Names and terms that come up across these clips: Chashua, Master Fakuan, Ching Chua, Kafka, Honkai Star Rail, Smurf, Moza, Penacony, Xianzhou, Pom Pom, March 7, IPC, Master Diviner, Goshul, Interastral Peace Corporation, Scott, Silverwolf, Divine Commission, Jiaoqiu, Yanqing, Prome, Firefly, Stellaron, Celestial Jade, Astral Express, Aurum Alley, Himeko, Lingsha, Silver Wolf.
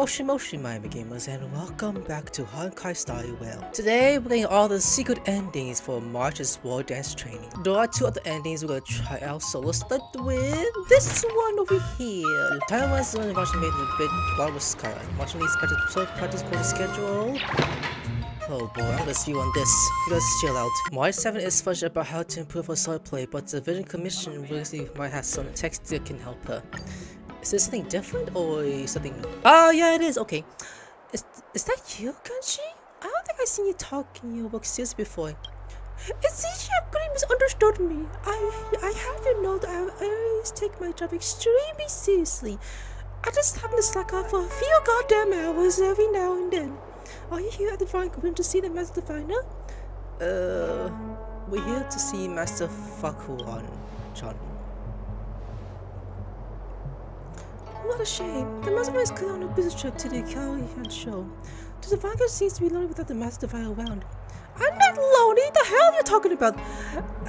Moshi Moshi, my gamers, and welcome back to Honkai Star Rail. Today, we're getting all the secret endings for March's War Dance Training. There are two other endings we're gonna try out, so let's start with this one over here. Taiwan's only March made a bit blood with Scott. March needs better practice for the schedule. Oh boy, I'm gonna spew on this. You guys chill out. March 7 is fudged about how to improve her solo play, but the Divine Commission really might have some text that can help her. Is this something different or something new? Oh yeah, it is. Okay. Is that you, Kanchi? I don't think I've seen you talk in your book series before. It seems you have really misunderstood me. I have you know that I always take my job extremely seriously. I just happen to slack off for a few goddamn hours every now and then. Are you here at the Divine Commission to see the Master Diviner? We're here to see Master Fakuan, John. What a shame. The Master is clearly on a business trip to the Xianzhou. The Diviner seems to be lonely without the Master Diviner around. I'm not lonely! The hell are you talking about?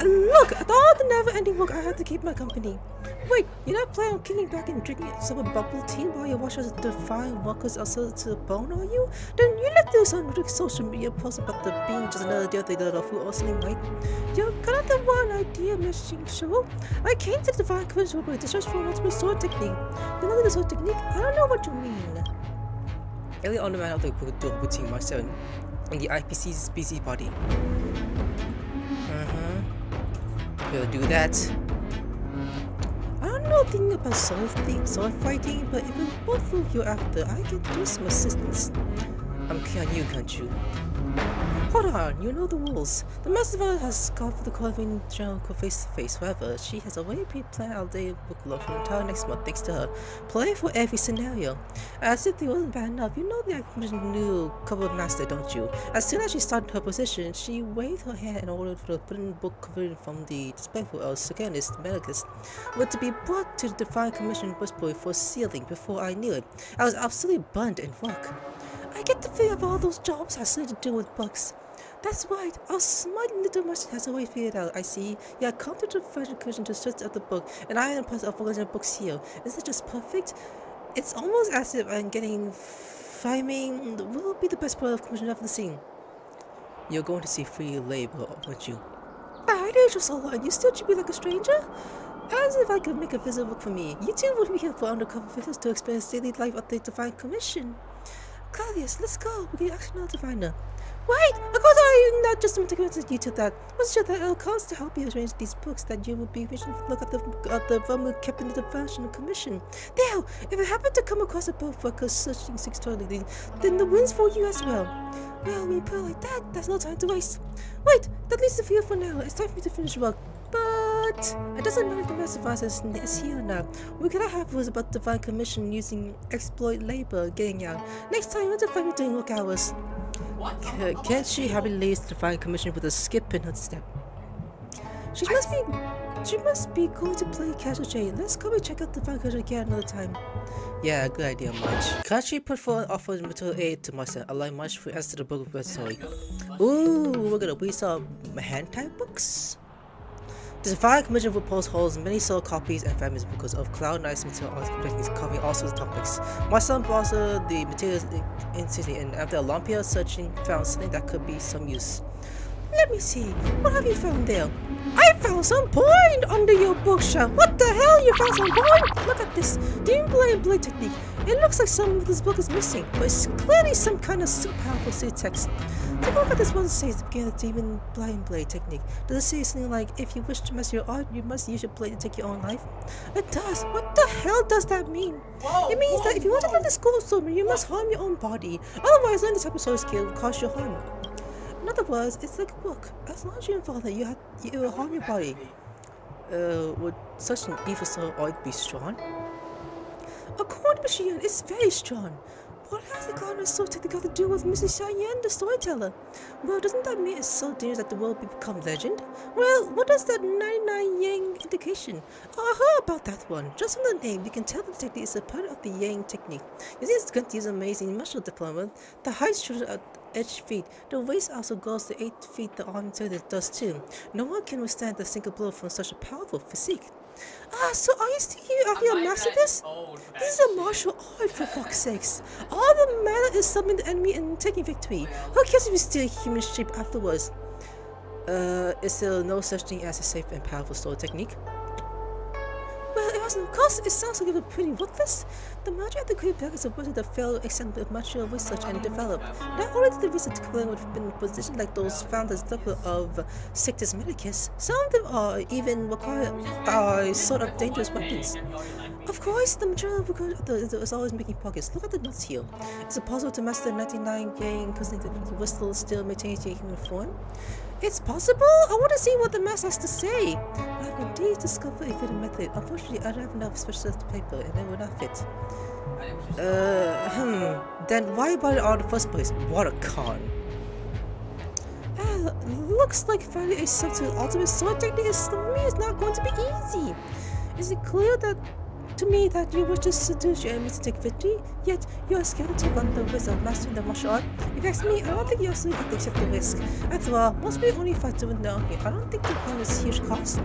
Look, at all the never-ending work, I have to keep my company. Wait, you're not planning on kicking back and drinking some bubble tea while you watch us Divine workers outside to the bone, are you? Then you let those unread social media posts about the being just another deal they did off you or something, right? You got the one idea, Miss Ching Chua. I came to the Divine Commission with the search for an ultimate sword technique. You know the sword technique? I don't know what you mean. Earlier on the man of the door between March 7 and the IPC's busy body. We'll do that. I don't know anything about sword fighting, but if it's both of you after, I can do some assistance. I'm keen on you, can't you? Hold on, you know the rules. The Master Diviner has gone for the Corvin General face to face. However, she has already planned out the bookload for the entire next month thanks to her play for every scenario. As if it wasn't bad enough, you know the Commission knew couple of Master, don't you? As soon as she started her position, she waved her hand in order for the putting book converted from the disrespectful El Secondus Medicus were to be brought to the Divine Commission Whisper for sealing. Before I knew it, I was absolutely burnt in work. I get the feeling of all those jobs has something to do with bugs. That's right, our smart little machine has already figured out, I see. You have come to the Divine Commission to search out the book, and I am part of the books here. Isn't it just perfect? It's almost as if I'm getting... Framing will be the best part of Commission I've ever seen. You're going to see free labor, aren't you? I know just a lot, you still treat me like a stranger? As if I could make a visit work for me. You two would be here for undercover visitors to experience daily life at the Divine Commission. Claudius, let's go. We can actually not find her. Wait! Of course, I'm not just to you to that. I'm sure that it'll cost to help you arrange these books that you will be wishing to look at the vermin kept in the Divine Commission. There! If I happen to come across a book worker searching 620, then the wind's for you as well. Well, when you put it like that, there's no time to waste. Wait! That leaves the field for now. It's time for me to finish work. But it doesn't matter if the Master Diviner is here now. We cannot have rules about Divine Commission using exploit labor getting out. Next time, you want to find me doing work hours. Can't she have released the Divine Commission with a skip in her step? She must be going to play Casual Jade. Let's go and check out the Divine Commission again another time. Yeah, good idea, March. Can't she put forward an offer of material aid to March and allow March for answer to the book repository? Ooh, we're gonna waste our hand type books? The Divine Commission Repose holds many solo copies and famous books of Cloud Knight's material arts collections covering all sorts of topics. My son brought the materials instantly, and after a long period of searching, found something that could be some use. Let me see, what have you found there? I found some point under your bookshelf! What the hell, you found some point? Look at this, Dimblade and Blade Technique. It looks like some of this book is missing, but it's clearly some kind of super powerful city text. Take a look at this one says to begin the Demon Blind Blade technique. Does it say something like, if you wish to master your art, you must use your blade to take your own life? It does! What the hell does that mean? Whoa, it means that if you want to learn the school of swordsman, you must harm your own body. Otherwise, learning this type of sword skill will cause you harm. In other words, it's like a book. As long as you involve it, you will harm your body. Would such an evil sword art be strong? According to Machine, it's very strong. What has the Cloud Knight's sword technique got to do with Mrs. Xiaoyan, the storyteller? Well, doesn't that mean it's so dangerous that the world become legend? Well, what is that 99 Yang indication? I heard about that one. Just from the name, you can tell the technique is a part of the Yang technique. You see, it's going to use amazing martial deployment. The height shoulders at edge feet. The waist also goes to 8 feet. The arm too, that does too. No one can withstand a single blow from such a powerful physique. Ah, so are you still here? Are you a masochist? This is a martial art, for fuck's sakes. All that matters is summoning the enemy and taking victory. Who cares if you steal human shape afterwards? Is there no such thing as a safe and powerful sword technique? Well, it wasn't. Of course, it sounds like it was pretty ruthless. The magic at the Great Back is a wizard that fell except with much research and developed. Not only did the wizards claim would have been positioned like those found as double of Sectus Medicus, some of them are even required sort of dangerous weapons. Of course, the material is always making pockets. Look at the nuts here. It's possible to master 99 game considering the whistle still maintains your human form? It's possible? I want to see what the mess has to say. I've indeed discovered a fitting method. Unfortunately, I don't have enough specialized paper and it will not fit. Then why buy it all in the first place? What a con. Looks like finding a substitute ultimate sword technique is, for me, is not going to be easy. Is it clear that to me that you wish to seduce your enemies to take victory, yet you are scared to run the risk of mastering the martial art? If you ask me, I don't think you actually have to accept the risk. After all, most people only fight to win down here. I don't think the plan is a huge cost.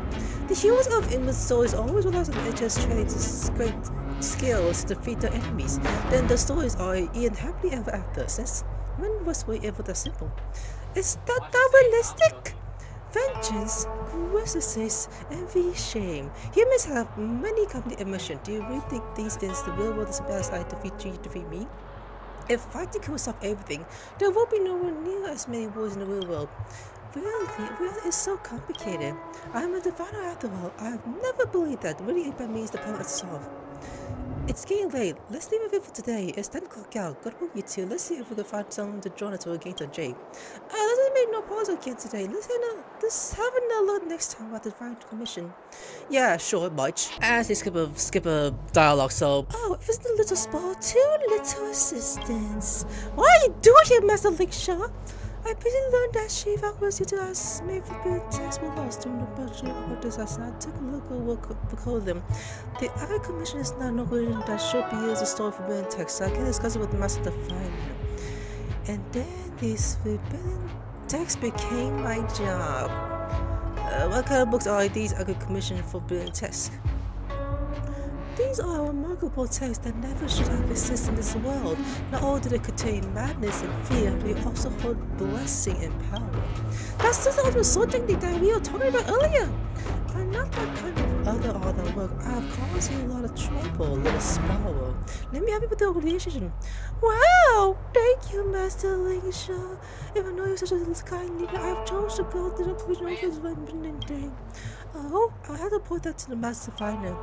The heroes of Inward Souls always relies on edges training to scrape skills to defeat their enemies. Then the stories are even happily ever after, since when was we ever that simple? Is that not realistic? Vengeance, coerciveness, envy, shame. Humans have many company emotions. Do you really think these things the real world is about as I defeat you, defeat me? If fighting could solve everything, there will be nowhere near as many wars in the real world. Reality, reality is so complicated. I am a diviner after all. I have never believed that really it by me is the problem to solve. It's getting late. Let's leave it here for today. It's 10 o'clock out. Good work, you two. Let's see if we can find someone to join us to a game to Jay. Let's make no pause again today. Let's have another look next time about the Divine Commission. Yeah, sure, much. As they skip a dialogue, so... Oh, if it's the little spot, too little assistance. What are you doing here, Master Lingsha? I pretty learned that she was due to us made for big taxable loss during the budget of disaster. I took a look at what we call them. The other commission is not an organization that should be used to store forbidden texts. I can discuss it with Master Diviner. And then these forbidden texts became my job. What kind of books are these I could commission forbidden texts? These are remarkable texts that never should have existed in this world. Not only do they contain madness and fear, they also hold blessing and power. That's just the sword technique that we were talking about earlier! I'm not that kind of other work. I have caused you a lot of trouble, little sparrow. Let me help you with the organization. Wow! Thank you, Master Lingsha. If I know you're such a kind leader, I have chosen to build the original office one day. Oh, I have to report that to the Master Diviner.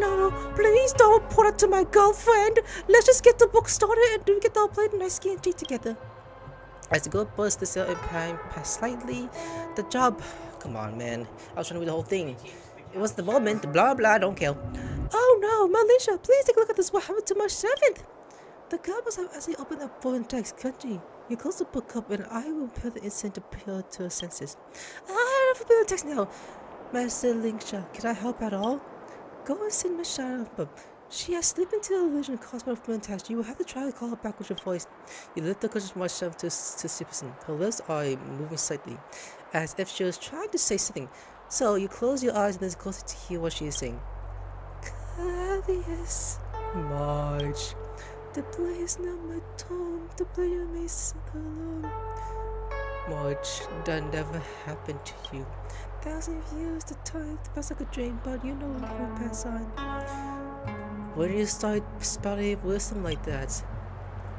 No, please don't report it to my girlfriend. Let's just get the book started and do get all played nice game and tea together. As the girl burst the cell and passed slightly, the job. Come on, man. I was trying to do the whole thing. It was the moment. Blah blah. Don't care. Oh no, Malisha, please take a look at this. What happened to my servant? The girl must have actually opened up foreign text country. You close the book up, and I will repair the incident to appeal to her senses. I have forbidden text now. Master Lingsha, can I help at all? Go and send Miss Shara. She has slipped into the illusion caused by forbidden text. You will have to try to call her back with your voice. You lift the question from myself to Sipson. Her lips are moving slightly, as if she was trying to say something. So you close your eyes and listen closer to hear what she is saying. Clavius, March. The play is not my tomb. The player may sit alone. March, that never happened to you. 1,000 years the time to pass like a dream, but you know what will pass on. When do you start spouting wisdom like that?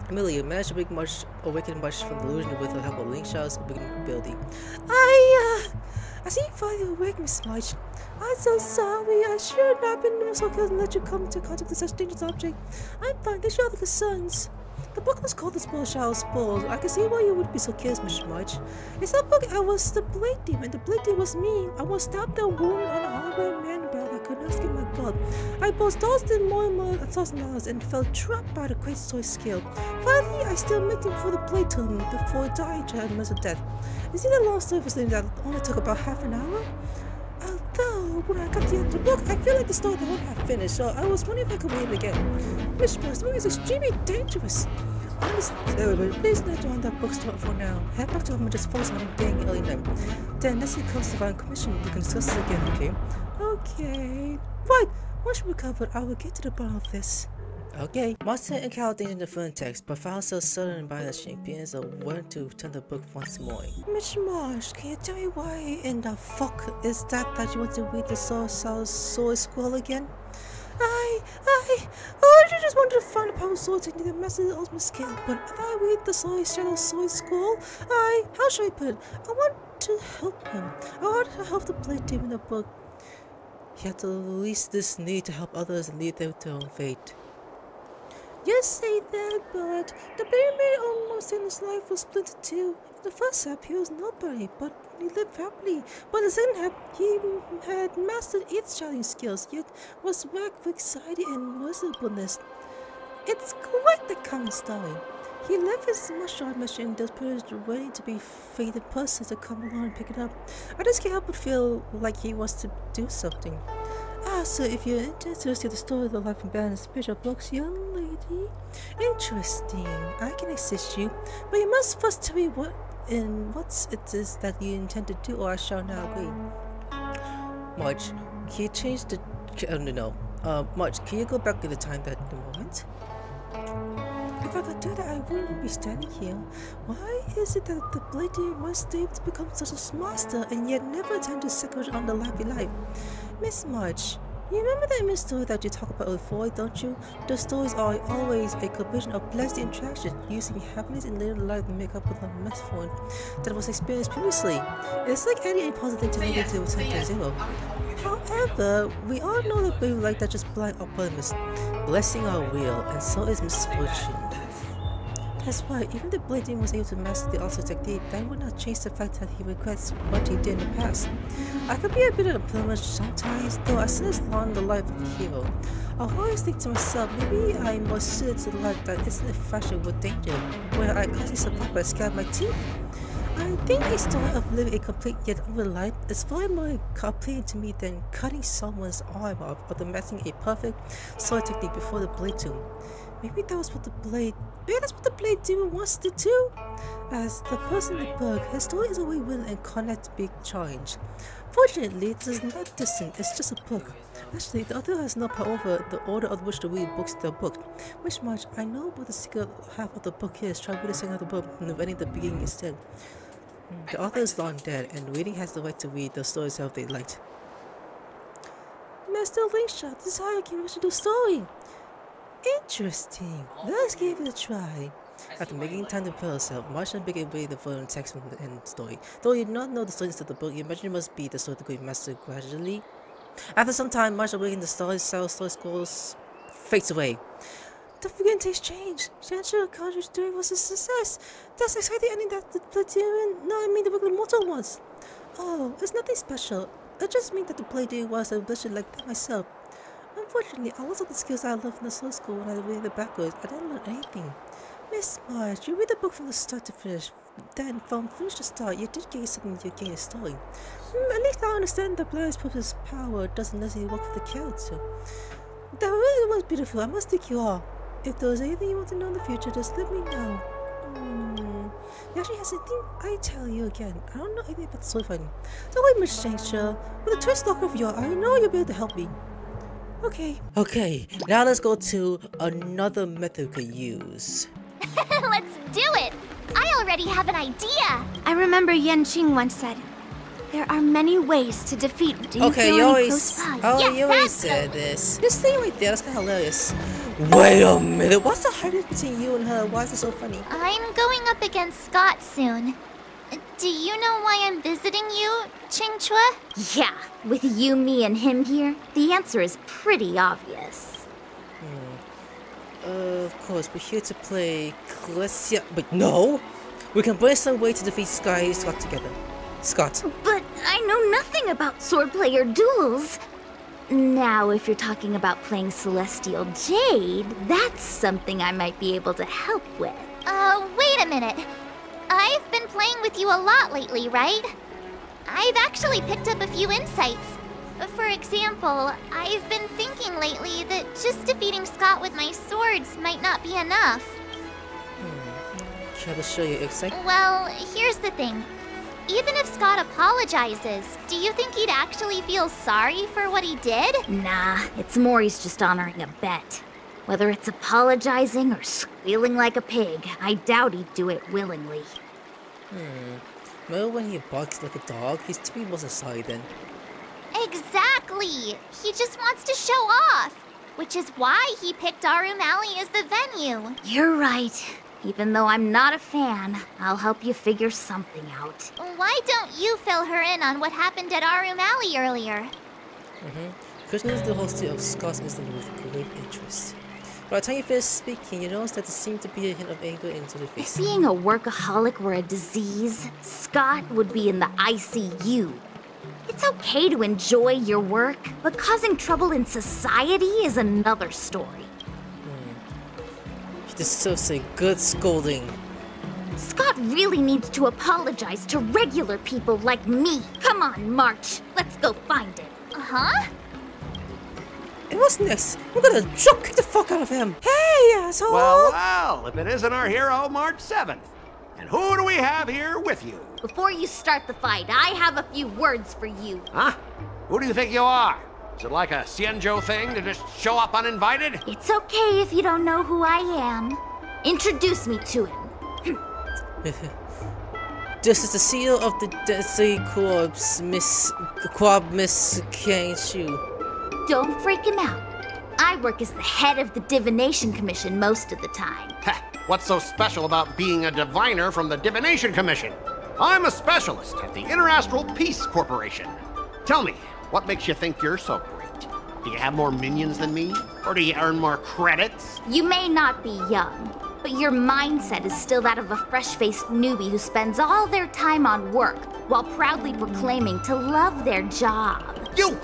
Millie, you managed to make much awaken much from the illusion with the help of Lingsha's ability. I see you finally awake, Miss March. I'm so sorry, I should not have been so careless and let you come into contact with such dangerous object. I'm fine, these are the concerns. The book was called The Spoil Shall Spoil. I can see why you would be so curious, Miss March. It's that book I was the blade demon, and the blade demon was me. I was stabbed and wounded on a hallway man belt. I could not escape my god. I was tossed in more and more $1,000 and felt trapped by the great soy scale. Finally, I still met him for the blade tomb before dying to death. Is it a long story for something that only took about half an hour? Although, when I got to the end of the book, I feel like the story won't have finished, so I was wondering if I could read it again. Miss March, this movie is extremely dangerous. Please not join the bookstore for now. Head back to home and just focus on being early night. Then, unless he comes to Divine Commission, we can discuss this again, okay? Okay. Right, once we recover, I will get to the bottom of this. Okay. Martin encountered things in the phone text, but found so certain by the champions of when to return the book once more. Mr. Marsh, can you tell me why in the fuck is that you want to read the soul scroll again? I just wanted to find a power sword to need the message of the ultimate scale, but if I read the soul shadow sword scroll, how should I put it? I want to help him. I want to help the play team in the book. He had to release this need to help others and lead them to their own fate. You say that, but the pyramid almost in his life was split into two. In the first half, he was nobody, but he lived happily. But in the second half, he had mastered its shouting skills, yet was racked with anxiety and miserableness. It's quite the common story. He left his martial art mission in desperation, waiting to be fated person to come along and pick it up. I just can't help but feel like he wants to do something. So if you're interested to the story of the life and balance spiritual books, young lady, interesting. I can assist you, but you must first tell me what it is that you intend to do, or I shall not wait. March, can you change the? March, can you go back to the time that the moment? If I could do that, I wouldn't be standing here. Why is it that the blade must stay to become such a master and yet never attend to second on the happy life? Miss March, you remember that Miss story that you talked about before, don't you? Those stories are always a combination of blessed interaction, using happiness in later life to make up with a metaphor that was experienced previously. It's like adding a positive to negative to zero. However, we all know that people like that just blind optimism. Blessings are real, and so is misfortune. That's why, even if Blading was able to master the ultimate technique, that would not change the fact that he regrets what he did in the past. I could be a bit of a pilgrimage sometimes, though I still long the life of a hero. I always think to myself, maybe I am more suited to the life that isn't infatuated with danger, where I constantly survive by scattering my teeth. I think the story of living a complete yet over life is far more compelling to me than cutting someone's arm off or making a perfect sword technique before the blade tomb. Maybe that's what the blade demon wants to do. As the person in the book, his story is always willing and connect to big challenge. Fortunately, it is not distant, it's just a book. Actually, the author has no power over the order of which to read books to the book. Which much, I know what the second half of the book is, try to read the second half of the book and reading the beginning instead. The author is long dead, and reading has the right to read the stories how they liked. Master Linkshot, this is how I can mention the story. Interesting. Let's give it a try. After making time to prepare herself, Martian began reading the following text from the end story. Though you do not know the stories of the book, you imagine it must be the story of the Great Master gradually. After some time, Martian reading the story scrolls fades away. The freaking taste changed. Xianzhou Country's story was a success. That's exciting ending that the Platoon. No, I mean the book the mortal ones. Oh, it's nothing special. It just means that the Platoon was a blessing like that myself. Unfortunately, I lost all the skills I learned in the source school when I read it backwards. I didn't learn anything. Miss March, you read the book from the start to finish. Then, from finish to start, you did gain something you gained in story. At least I understand that Blair's purpose power doesn't necessarily work for the character. That really was beautiful. I must thank you all. If there's anything you want to know in the future, just let me know. Actually, has anything I tell you again. I don't know anything about the story fighting. Don't worry, Miss Xianzhou. With a twist locker of yours, I know you'll be able to help me. Okay, now let's go to another method we could use. Let's do it! I already have an idea! I remember Yanqing once said, there are many ways to defeat demons. Okay, you always... Oh, yes, you always said this. This thing right there, that's kind of hilarious. Wait a minute, what's the hardest between you and her? Why is it so funny? I'm going up against Scott soon. Do you know why I'm visiting you, Ching Chua? Yeah, with you, me, and him here, the answer is pretty obvious. Of course, we're here to play Celestia, but no! We can brainstorm some way to defeat Scott together. Scott. But I know nothing about swordplay or duels. Now, if you're talking about playing Celestial Jade, that's something I might be able to help with. Wait a minute. I've been playing with you a lot lately, right? I've actually picked up a few insights. For example, I've been thinking lately that just defeating Scott with my swords might not be enough. Shall I show you exactly? Well, here's the thing. Even if Scott apologizes, do you think he'd actually feel sorry for what he did? Nah, it's more he's just honoring a bet. Whether it's apologizing or squealing like a pig, I doubt he'd do it willingly. Well, when he barks like a dog, his team was a silent. Exactly! He just wants to show off! Which is why he picked Aurum Alley as the venue. You're right. Even though I'm not a fan, I'll help you figure something out. Why don't you fill her in on what happened at Aurum Alley earlier? Krishna is the host of Scott's incident with great interest. By the time you finish speaking, you notice that there seemed to be a hint of anger into the face. If being a workaholic were a disease, Scott would be in the ICU. It's okay to enjoy your work, but causing trouble in society is another story. She deserves a good scolding. Scott really needs to apologize to regular people like me. Come on, March. Let's go find him. And what's next? We're gonna kick the fuck out of him. Hey, asshole! Well, well, if it isn't our hero, March 7th. And who do we have here with you? Before you start the fight, I have a few words for you. Huh? Who do you think you are? Is it like a Xianzhou thing to just show up uninvited? It's okay if you don't know who I am. Introduce me to him. This is the CEO of the Desi Corps, Miss Xianzhou. Don't freak him out. I work as the head of the Divination Commission most of the time. What's so special about being a diviner from the Divination Commission? I'm a specialist at the Interastral Peace Corporation. Tell me, what makes you think you're so great? Do you have more minions than me? Or do you earn more credits? You may not be young, but your mindset is still that of a fresh-faced newbie who spends all their time on work while proudly proclaiming to love their job. You!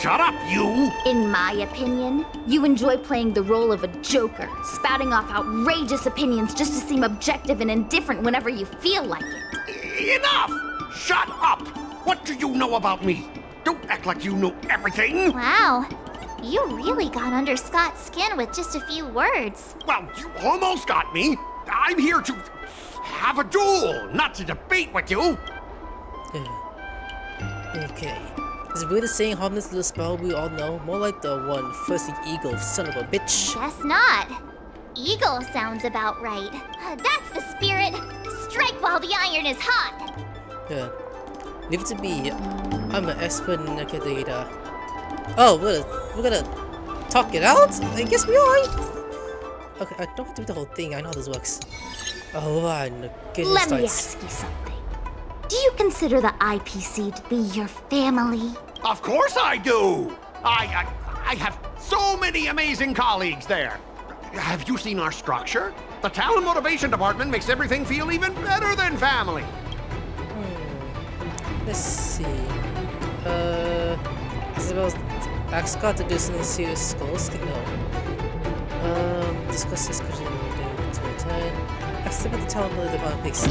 Shut up, you! In my opinion, you enjoy playing the role of a joker, spouting off outrageous opinions just to seem objective and indifferent whenever you feel like it. Enough! Shut up! What do you know about me? Don't act like you know everything! Wow. You really got under Scott's skin with just a few words. Well, you almost got me. I'm here to have a duel, not to debate with you. Okay. It's really the same harmless little spell we all know, more like the one first eagle, son of a bitch. Guess not. Eagle sounds about right. That's the spirit. Strike while the iron is hot. Leave it to me. I'm an expert in Akadata. Oh, we're gonna talk it out? I guess we are. Okay, I don't have to do the whole thing. I know how this works. Oh, I'm getting started. Let me ask you something. Do you consider the IPC to be your family? Of course I do! I have so many amazing colleagues there. Have you seen our structure? The talent motivation department makes everything feel even better than family. Let's see. Isabel's asked Scott to do something serious schools. No. Discuss this question.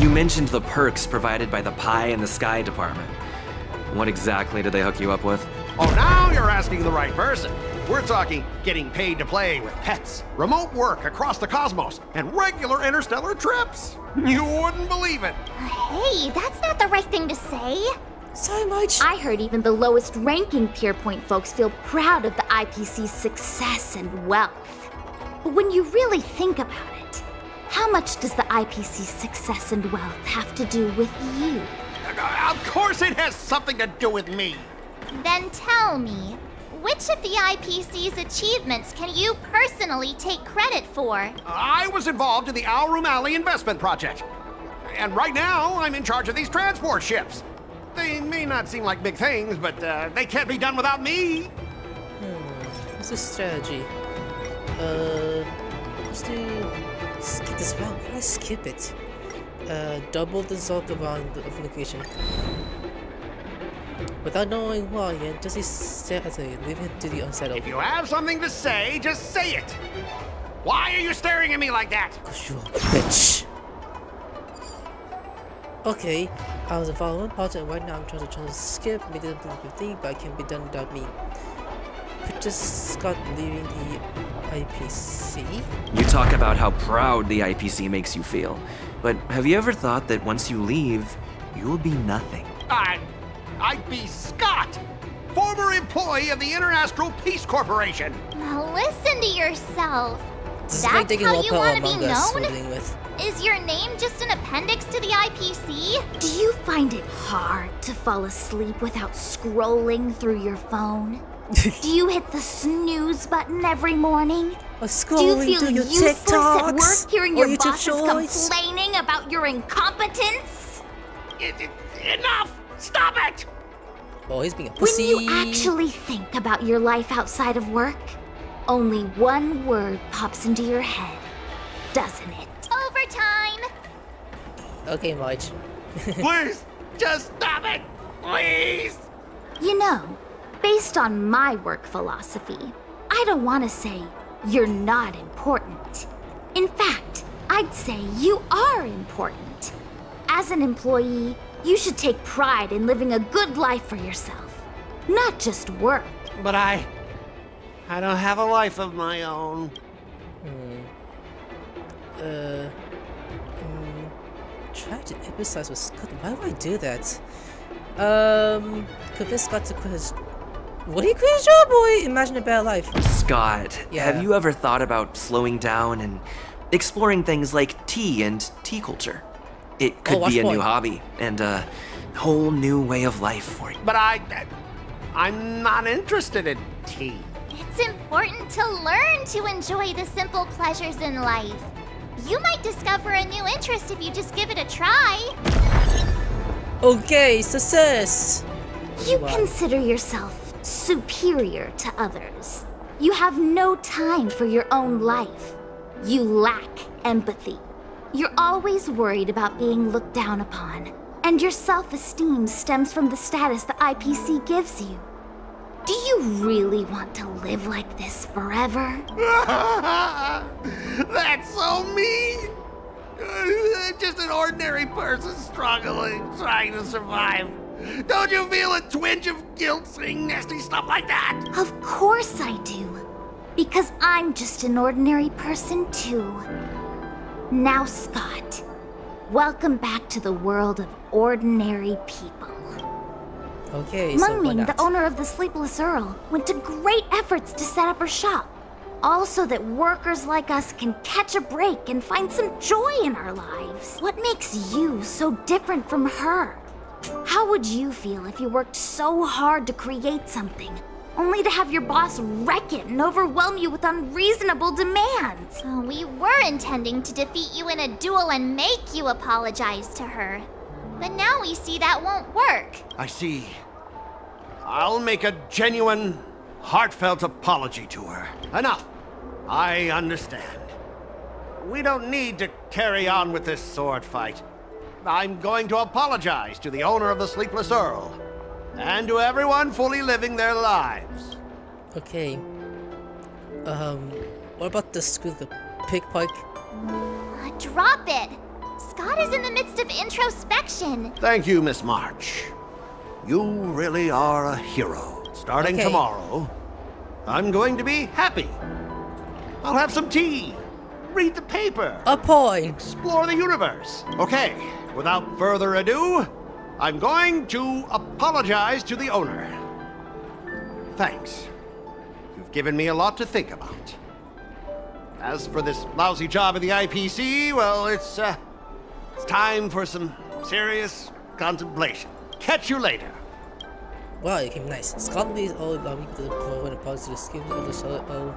You mentioned the perks provided by the Pie in the Sky department. What exactly did they hook you up with? Oh, now you're asking the right person. We're talking getting paid to play with pets, remote work across the cosmos, and regular interstellar trips. You wouldn't believe it. Hey, that's not the right thing to say. So much. I heard even the lowest ranking Pier Point folks feel proud of the IPC's success and wealth. But when you really think about it, how much does the IPC's success and wealth have to do with you? Of course it has something to do with me! Then tell me, which of the IPC's achievements can you personally take credit for? I was involved in the Aurum Alley investment project. And right now, I'm in charge of these transport ships. They may not seem like big things, but they can't be done without me! What's the strategy? Let's do... skip this round. Why did I skip it? Double the result of location. Without knowing why, yet does he say leave it to the unsettled. If you have something to say, just say it. Why are you staring at me like that? Cause you're a bitch. Okay, I was involved in one part and right now I'm trying to skip. Maybe it 15, but it can be done without me. pictures Scott leaving the IPC. You talk about how proud the IPC makes you feel, but have you ever thought that once you leave, you'll be nothing? I'd be Scott, former employee of the Interastral Peace Corporation. Now listen to yourself. That's how you want to be known? Is your name just an appendix to the IPC? Do you find it hard to fall asleep without scrolling through your phone? Do you hit the snooze button every morning? Do you feel useless at work hearing your bosses complaining about your incompetence? Enough! Stop it! Oh, he's being a pussy. When you actually think about your life outside of work, only one word pops into your head, doesn't it? Overtime! Okay, March. Please! Just stop it! Please! You know, based on my work philosophy, I don't want to say you're not important. In fact, I'd say you are important. As an employee, you should take pride in living a good life for yourself, not just work. But I don't have a life of my own. Try to emphasize with Scott. Why do I do that? Convince Scott to quit his... What do you quit his job, boy? Imagine a better life. Scott, have you ever thought about slowing down and exploring things like tea and tea culture? It could be a new hobby and a whole new way of life for you. But I'm not interested in tea. It's important to learn to enjoy the simple pleasures in life. You might discover a new interest if you just give it a try. Okay, success! You consider yourself superior to others. You have no time for your own life. You lack empathy. You're always worried about being looked down upon. And your self-esteem stems from the status the IPC gives you. Do you really want to live like this forever? That's so mean! Just an ordinary person struggling, trying to survive. Don't you feel a twinge of guilt saying nasty stuff like that? Of course I do. Because I'm just an ordinary person too. Now, Scott, welcome back to the world of ordinary people. Okay, Meng Ming, the owner of the Sleepless Earl, went to great efforts to set up her shop, all so that workers like us can catch a break and find some joy in our lives. What makes you so different from her? How would you feel if you worked so hard to create something, only to have your boss wreck it and overwhelm you with unreasonable demands? Oh, we were intending to defeat you in a duel and make you apologize to her. But now we see that won't work. I see. I'll make a genuine, heartfelt apology to her. Enough. I understand. We don't need to carry on with this sword fight. I'm going to apologize to the owner of the Sleepless Earl, and to everyone fully living their lives. Okay. What about the screw the pig? Drop it! Scott is in the midst of introspection. Thank you, Miss March. You really are a hero. Starting tomorrow, I'm going to be happy. I'll have some tea, read the paper, explore the universe. Okay, without further ado, I'm going to apologize to the owner. Thanks. You've given me a lot to think about. As for this lousy job at the IPC, well, it's time for some serious contemplation. Catch you later. Wow, you came nice. Scott Lee's all about me to the pro and positive skin of the solo.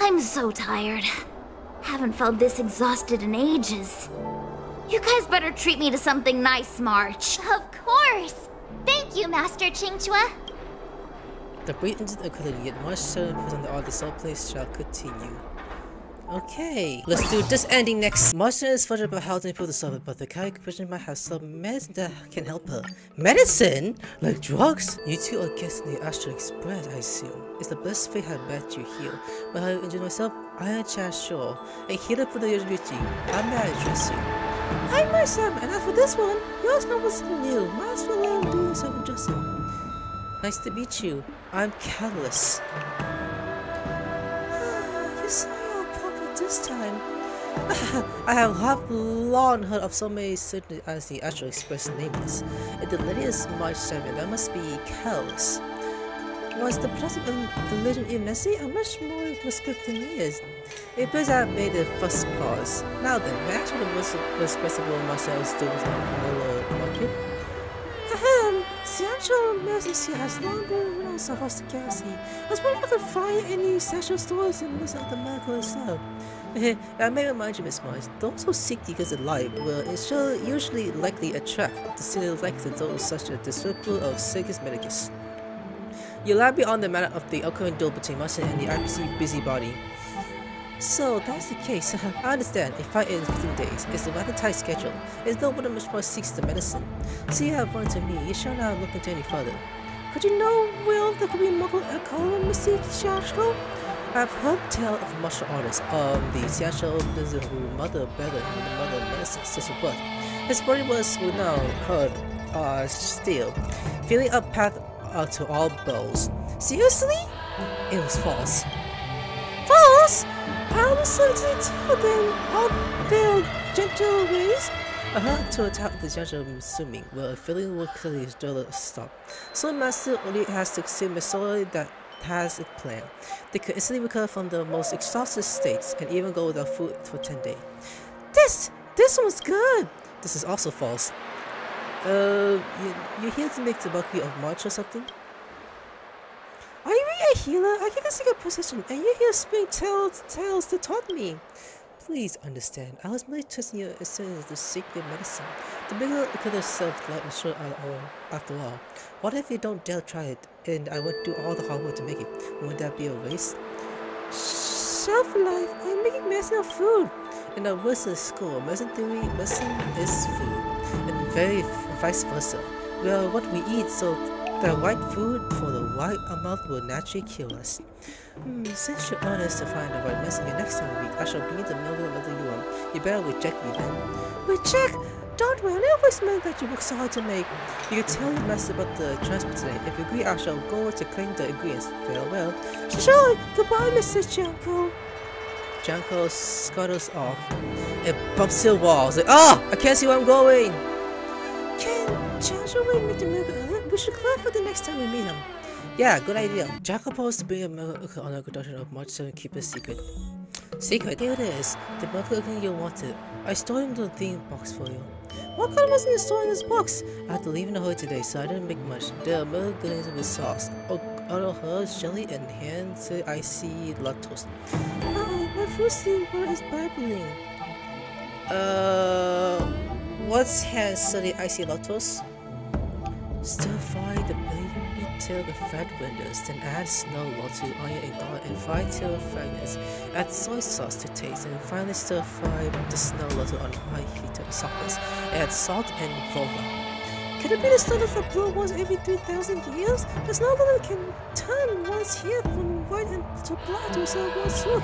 I'm so tired. Haven't felt this exhausted in ages. You guys better treat me to something nice, March. Of course. Thank you, Master Ching Chua. The breath into the colony yet March 7 on the other soul place shall continue. Okay, let's do this ending next. March is further about how to improve the server, but the Catalyst Commission might have some medicine that can help her. Medicine? Like drugs? You two are guests in the Astral Express, I assume. It's the best fate I met you here. But I enjoy myself, I am Chashua, a healer for the Yorubichi. I'm not interested. I'm myself, and as for this one, yours not was new. Might as well let him do himself injustice. Nice to meet you. I'm Catalyst. You smile properly this time. I have long heard of so many cities as the Astral Express nameless. If the lady is March 7, that must be Catalyst. Was the plastic religion messy? How much more prescriptive than he is? It appears I have made a fuss pause. Now then, may I actually the most responsible Marcel students on the lower market? Ahem! Xianzhou Mercy has long been renounced across the galaxy. I was wondering if I could find any sexual stories in this of the medical itself. I may remind you, Miss Mars, those who seek the goods in life will usually likely attract the silly likes of those such a disciple of Sigus Medicus. You'll now be on the matter of the upcoming duel between Martian and the IPC busybody. So that's the case. I understand, a fight in 15 days. It's a rather tight schedule. It's no one much more seeks the medicine. So you have one to me, you shall not look into any further. Could you know, well, there could be a Muggle echo in Mr. Xiaoqiu? I've heard tale of martial artists, the Xiaoqiu who mother brother and the mother medicine sister blood. His body was now heard steel, feeling up path to all bows. Seriously? It was false. False? I was certainly tell them all their gentle ways. I heard to attack the judge of assuming, well, a feeling will clearly stop. So Master only has to assume a story that has a plan. They could instantly recover from the most exhausted states and even go without food for 10 days. This one's good! This is also false. You're here to make the buckwheat of March or something? Are you really a healer? I get a single position, and you're here spinning tales to taunt me. Please understand, I was merely testing you as soon as the secret medicine. The bigger could have self-light and short after all. What if you don't dare try it, and I would do all the hard work to make it? Wouldn't that be a waste? Shelf life, I'm making medicine of food! In our worst in school, medicine theory, medicine is food. And very vice versa. We are what we eat, so the right food for the right amount will naturally kill us. Since you're earnest to find the right medicine next time week, I shall bring you the milk whether you want. You better reject me then. Reject? Don't worry, I always meant that you work so hard to make. You can tell the master about the transport today. If you agree, I shall go to claim the ingredients. Farewell. Sure, goodbye, Mr. Jiaoqiu. Jiaoqiu scuttles us off. It bumps to the wall. It's like, ah! Oh, I can't see where I'm going! Can Jiaoqiu make the milk earlier? We should clap for the next time we meet him. Yeah, good idea. Jiaoqiu proposed to bring a milk on the production of March 7 keep a secret. Secret? Here it is. The milk earlier you wanted. I stored him to the theme box for you. What kind wasn't stored in this box? I had to leave in a hurry today, so I didn't make much. There are milk earlier with sauce, other herbs, jelly, and hand icy lactose. My food flavor is bubbling. What's hand study icy lactose? Stir fry the baby till the fat renders, then add snow, water, onion, and garlic, and fry till fragrance. Add soy sauce to taste, and finally stir fry the snow water on high heat to the softness. Add salt and vodka. Can it be the study for blue ones every 3,000 years? There's no one that can turn one's hair from white and to black to serve one's truth.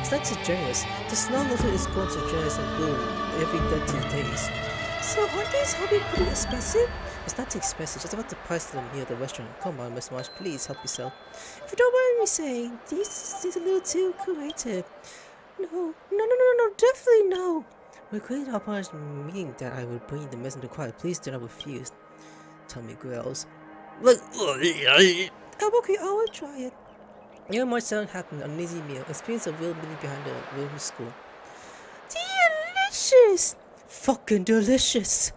It's not generous. The snow water is going to generous and blue every 13 days. So aren't these hobby pretty expensive? It's not too expensive, just about the price of them here at the restaurant. Come on, Miss March, please help yourself. If you don't mind me saying, these are a little too creative. No, definitely no. We agreed upon meaning that I would bring the medicine to quiet. Please do not refuse. Tell me, girls. Look, I'm okay, I will try it. Near March 7 happened, an easy meal, experience of real meaning behind the real school. Delicious! Fucking delicious!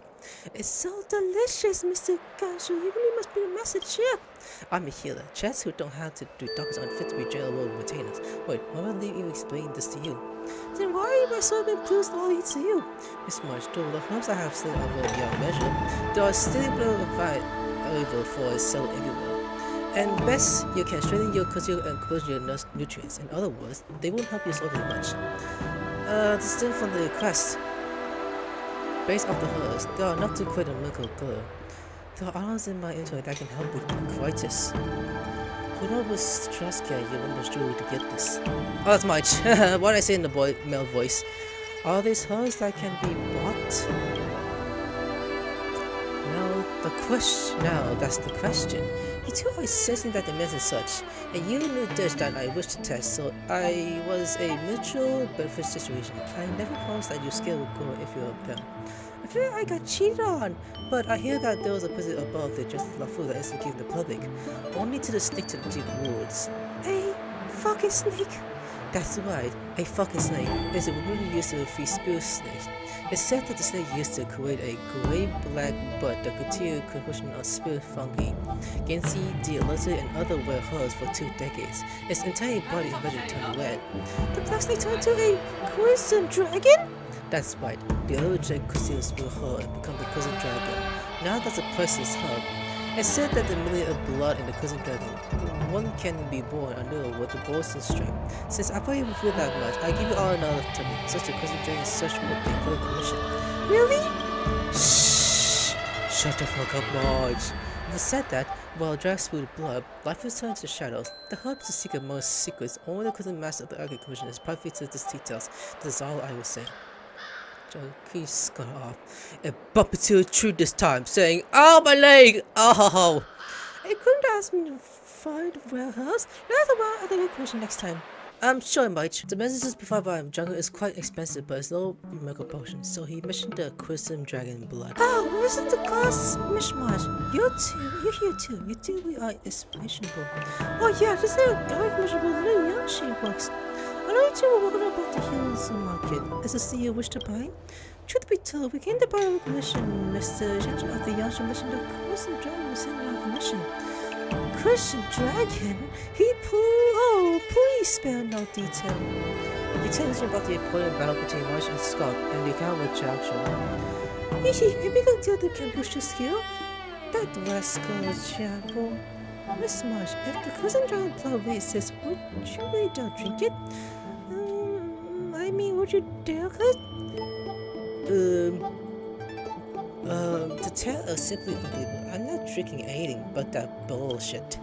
It's so delicious, Mr. Goshul. You really must be a master chef. I'm a healer. Chefs who don't have to do doctors unfit to be jail world retainers. Wait, why would I even explain this to you? Then why am I so pleased all eat to you? Miss March, though the harms I have still over beyond measure, there are still blow of fight over for cell everywhere. And best, you can strengthen your consumer and close your nutrients. In other words, they won't help you so much. Still from the request. Based off the herbs, there are enough to create a miracle girl. There are arms in my inventory that can help with arthritis. Who knows what trust care you must do to get this? Oh, that's much. What I say in the male voice. Are these herbs that can be bought? Now that's the question. You two are sensing that the mess is such, and you knew Dutch that I wished to test, so I was a mutual benefit situation. I never promised that your skill would grow if you were them. I feel like I got cheated on, but I hear that there was a prison above the just La Fu that isn't given the public, only to the snake to the deep woods. A fucking snake? That's right, a fucking snake is a really useful free spirit snake. Except that the snake used to create a grey black bud that continued corrosion of spirit fungi, Gensi, the lizard, and other wet herbs for 2 decades. Its entire body eventually turned red. The black snake turned into a crimson dragon? That's right, the other dragon concealed spirit herb and become the crimson dragon. Now that's a priceless herb. It's said that the million of blood in the crimson dragon, one can be born anew with the boasting strength. Since I probably won't feel that much, I give you all another to me, such a crimson dragon search for a full commission. Really? Shh! Shut the fuck up, Marge! It was said that, while drags through the blood, life is turned to the shadows. The herb to seek amongst secrets, only the crimson master of the Arcane Commission is perfect to these details. This is all I will say. Jiaoqiu got off and bumped into a tree this time, saying, "Ow, my leg! Oh!" It couldn't ask me to find warehouse. Another one, I think I'll question next time. I'm sure, Mike. The medicines provided by Jungle is quite expensive, but it's no miracle potion, so he mentioned the Crimson Dragon blood. Oh, listen to class, mishmash. You're here too. You two we are inspirational. Oh yeah, this is a very miserable little young she works. I know you two were working about the healers market. Is this the you wish to buy? Truth be told, we came to buy a commission, Mr. Xianzhou of the Yanqing mission. The Crimson Dragon was in our commission. Crimson Dragon? Oh, please spare no detail. He tells you about the important battle between March and Scott and the account with Jiaoqiu. Himeko deal the Kambucha skill? That rascal Jiaoqiu. Miss March, if the Crimson Dragon plot exists, would you really don't drink it? I mean, would you dare cut? The tale is simply unbelievable. I'm not drinking anything but that bullshit.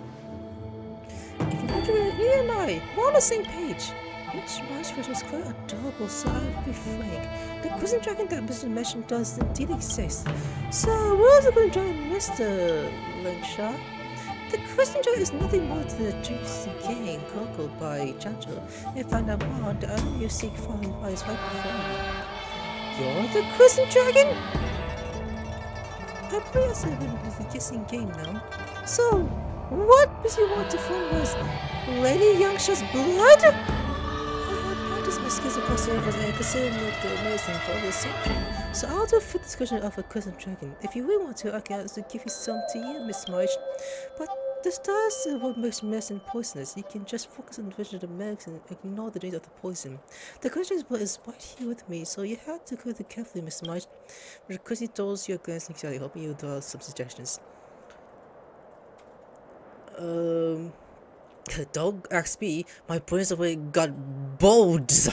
If you want to read it, am I? We're on the same page. Miss March was quite adorable, so I'll be frank. The Crimson Dragon that Mr. Mentioned does indeed exist. So, where's the Crimson Dragon, Mr. Lenshaw? The Crimson Dragon is nothing more than a juicy game conquered by Xianzhou, and find out more on the island you seek Firefly is right before you. You're the Crimson Dragon? I probably also remember the kissing game now. So, what does you want to find was Lady Yangsha's blood? I had practiced my skills across the universe and I considered it the amazing for this century. So I'll do a full description of a Crimson Dragon. If you really want to, I can also give you some to you, Miss March. But this does what makes medicine poisonous. You can just focus on the vision of the medicine and ignore the danger of the poison. The Crimson blood is right here with me, so you have to go carefully, Miss March. But the Crimson throws your glance exactly, hoping you draw some suggestions. Dog XP, my brains away got bulged.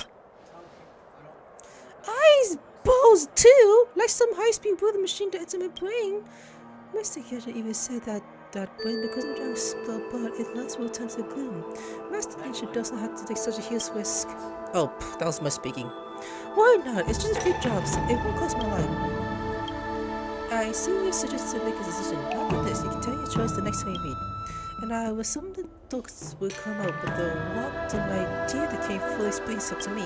Eyes bulged too, like some high-speed word machine that enter my brain. Master Hyasha even said that when the Crimson Dragon spell blood, it lasts more times the gloom. Master Hyasha doesn't have to take such a huge risk. Oh, that was my speaking. Why not? It's just a few jobs. It won't cost my life. I see you suggested to make a decision. After this, you can tell your choice the next time you meet. And I was some of the talks would come out, but the what an idea that came fully explains up to me.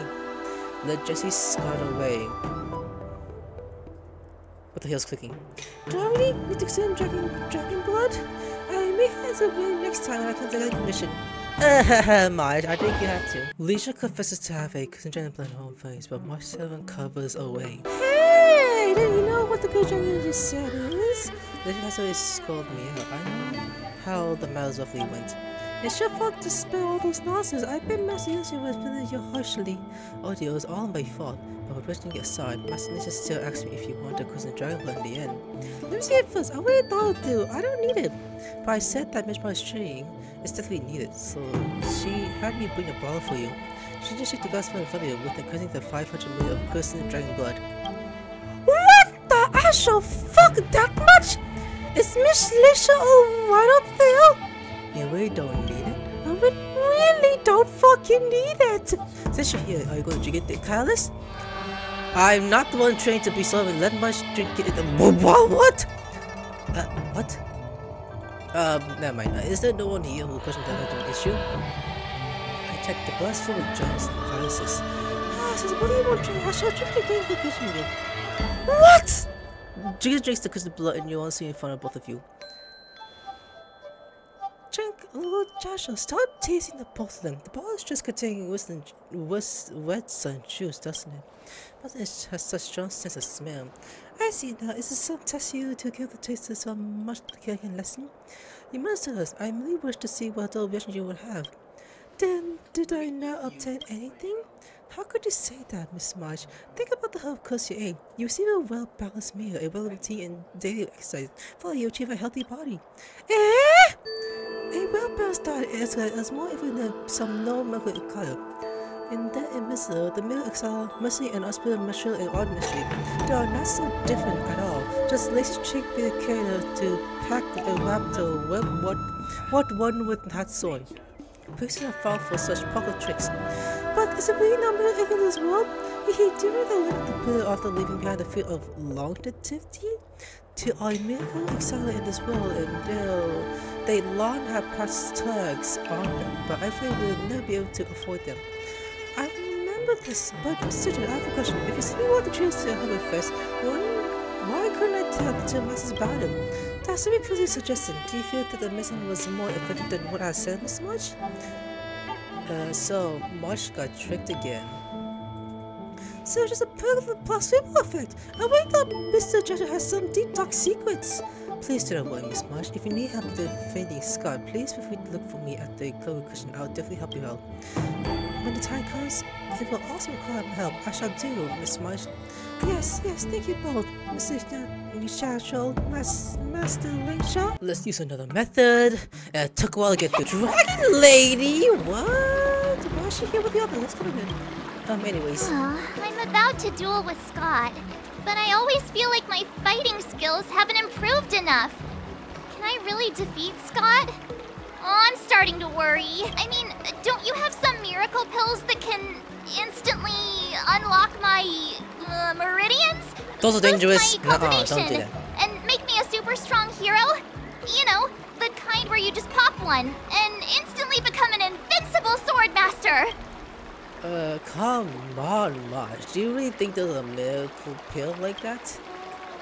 Let Jesse Scott away. What the hell's clicking? Do I really need to consume dragon blood? I may have to win next time when I come to the commission. Marge, I think you have to. Leisha confesses to have a Crimson Dragon blood home face, but March 7 covers away. Hey, then you know what the good dragon just said is? Leisha has always scolded me out. I know how the matters roughly went. It's your fault to spell all those nonsense. I bet Master Yoshi was playing you harshly. Oh dear, it was all my fault. But with pushing it aside, Master Yoshi still asked me if you want the Crimson Dragon blood in the end. Let me see it first. I already thought it through. I don't need it. But I said that Miss March's training is definitely needed, so she had me bring a bottle for you. She just shook the glass in front of you with increasing the 500 ml of Crimson Dragon blood. What the actual fuck that much? Is Miss Leisha all right up there? You really don't need it. I really don't fucking need it. Since you're here, are you going to drink it, Catalyst? I'm not the one trained to be solvent. Let much drink it. What? What? Never mind. Is there no one here who questioned the urgent issue? I checked the bus full of jumps and viruses. What? Jiggy drinks the crystal blood and you won't see in front of both of you. Drink a little, Joshua. Start tasting the porcelain. The bottle is just containing wet and juice, doesn't it? But it has such strong sense of smell. I see now. Is it some test you to give the taster some much caring lesson? You must tell us. I really wish to see what adult reaction you would have. Then, did I not obtain anything? How could you say that, Miss March? Think about the herb curse you ate. You receive a well-balanced meal, a well-balanced tea, and daily exercise. Follow you achieve a healthy body. Eh? A well-balanced diet is as more if we have some no-milk color. In that immissal, the milk exile, mercy, and hospital mushroom and ordinary. They are not so different at all. Just lazy trick be the carrier to pack the wrap to what one would not soon. Person are found for such pocket tricks. But is it really not milk in this world? He during the length of the period after leaving behind the field of longevity? To our miracle exile in this world, and they long have passed tags on them, but I feel we will never be able to afford them. I remember this, but student, I have a question. If you see what the trees to have first, why couldn't I tell the two masters about them? That's a pretty suggestion. Do you feel that the missing was more effective than what I said, Miss March? So March got tricked again. So just a perfect plus ripple effect. I wake up, Mr. Judge has some deep dark secrets. Please do not worry, Miss March. If you need help defending Scott, please feel free to look for me at the clover cushion. I'll definitely help you out. When the time comes, it will also require my help. I shall do, Miss March. Yes, thank you both, Mr. Xianzhou, Master Lingsha. Let's use another method. It took a while to get the Dragon Lady. What? Why is she here with the other? Let's go to her. Anyways. I'm about to duel with Scott, but I always feel like my fighting skills haven't improved enough. Can I really defeat Scott? Oh, I'm starting to worry. I mean, don't you have some miracle pills that can instantly unlock my meridians? Those are dangerous. Don't do that. And make me a super strong hero? You know, the kind where you just pop one and instantly become an invincible sword master. Come on, March. Do you really think there's a miracle pill like that?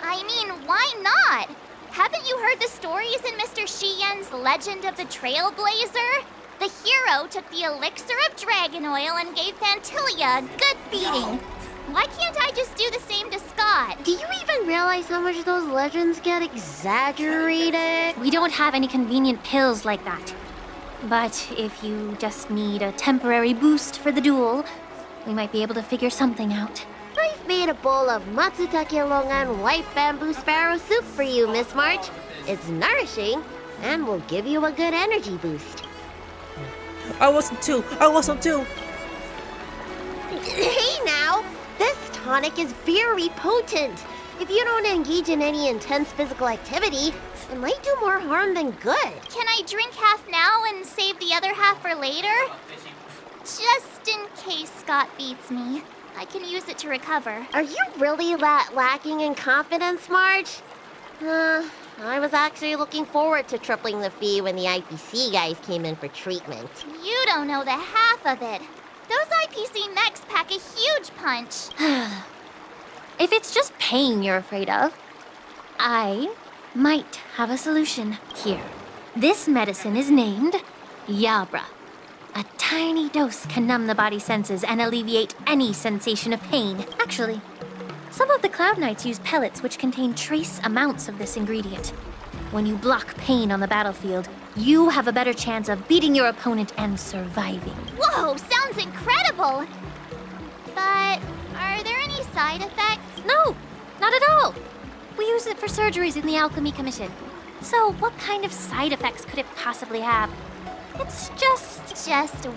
I mean, why not? Haven't you heard the stories in Mr. Shi-Yen's Legend of the Trailblazer? The hero took the elixir of dragon oil and gave Fantilia a good beating. Why can't I just do the same to Scott? Do you even realize how much those legends get exaggerated? We don't have any convenient pills like that. But if you just need a temporary boost for the duel, we might be able to figure something out. I've made a bowl of matsutake longan white bamboo sparrow soup for you, Miss March. It's nourishing and will give you a good energy boost. I want some too. Hey now, this tonic is very potent. If you don't engage in any intense physical activity, it might do more harm than good. Can I drink half now and save the other half for later? Just in case Scott beats me. I can use it to recover. Are you really that lacking in confidence, March? I was actually looking forward to tripling the fee when the IPC guys came in for treatment. You don't know the half of it. Those IPC mechs pack a huge punch. If it's just pain you're afraid of, I might have a solution here. This medicine is named Yabra. A tiny dose can numb the body's senses and alleviate any sensation of pain. Actually, some of the Cloud Knights use pellets which contain trace amounts of this ingredient. When you block pain on the battlefield, you have a better chance of beating your opponent and surviving. Whoa, sounds incredible! But are there any side effects? No, not at all. We use it for surgeries in the Alchemy Commission. So what kind of side effects could it possibly have? It's just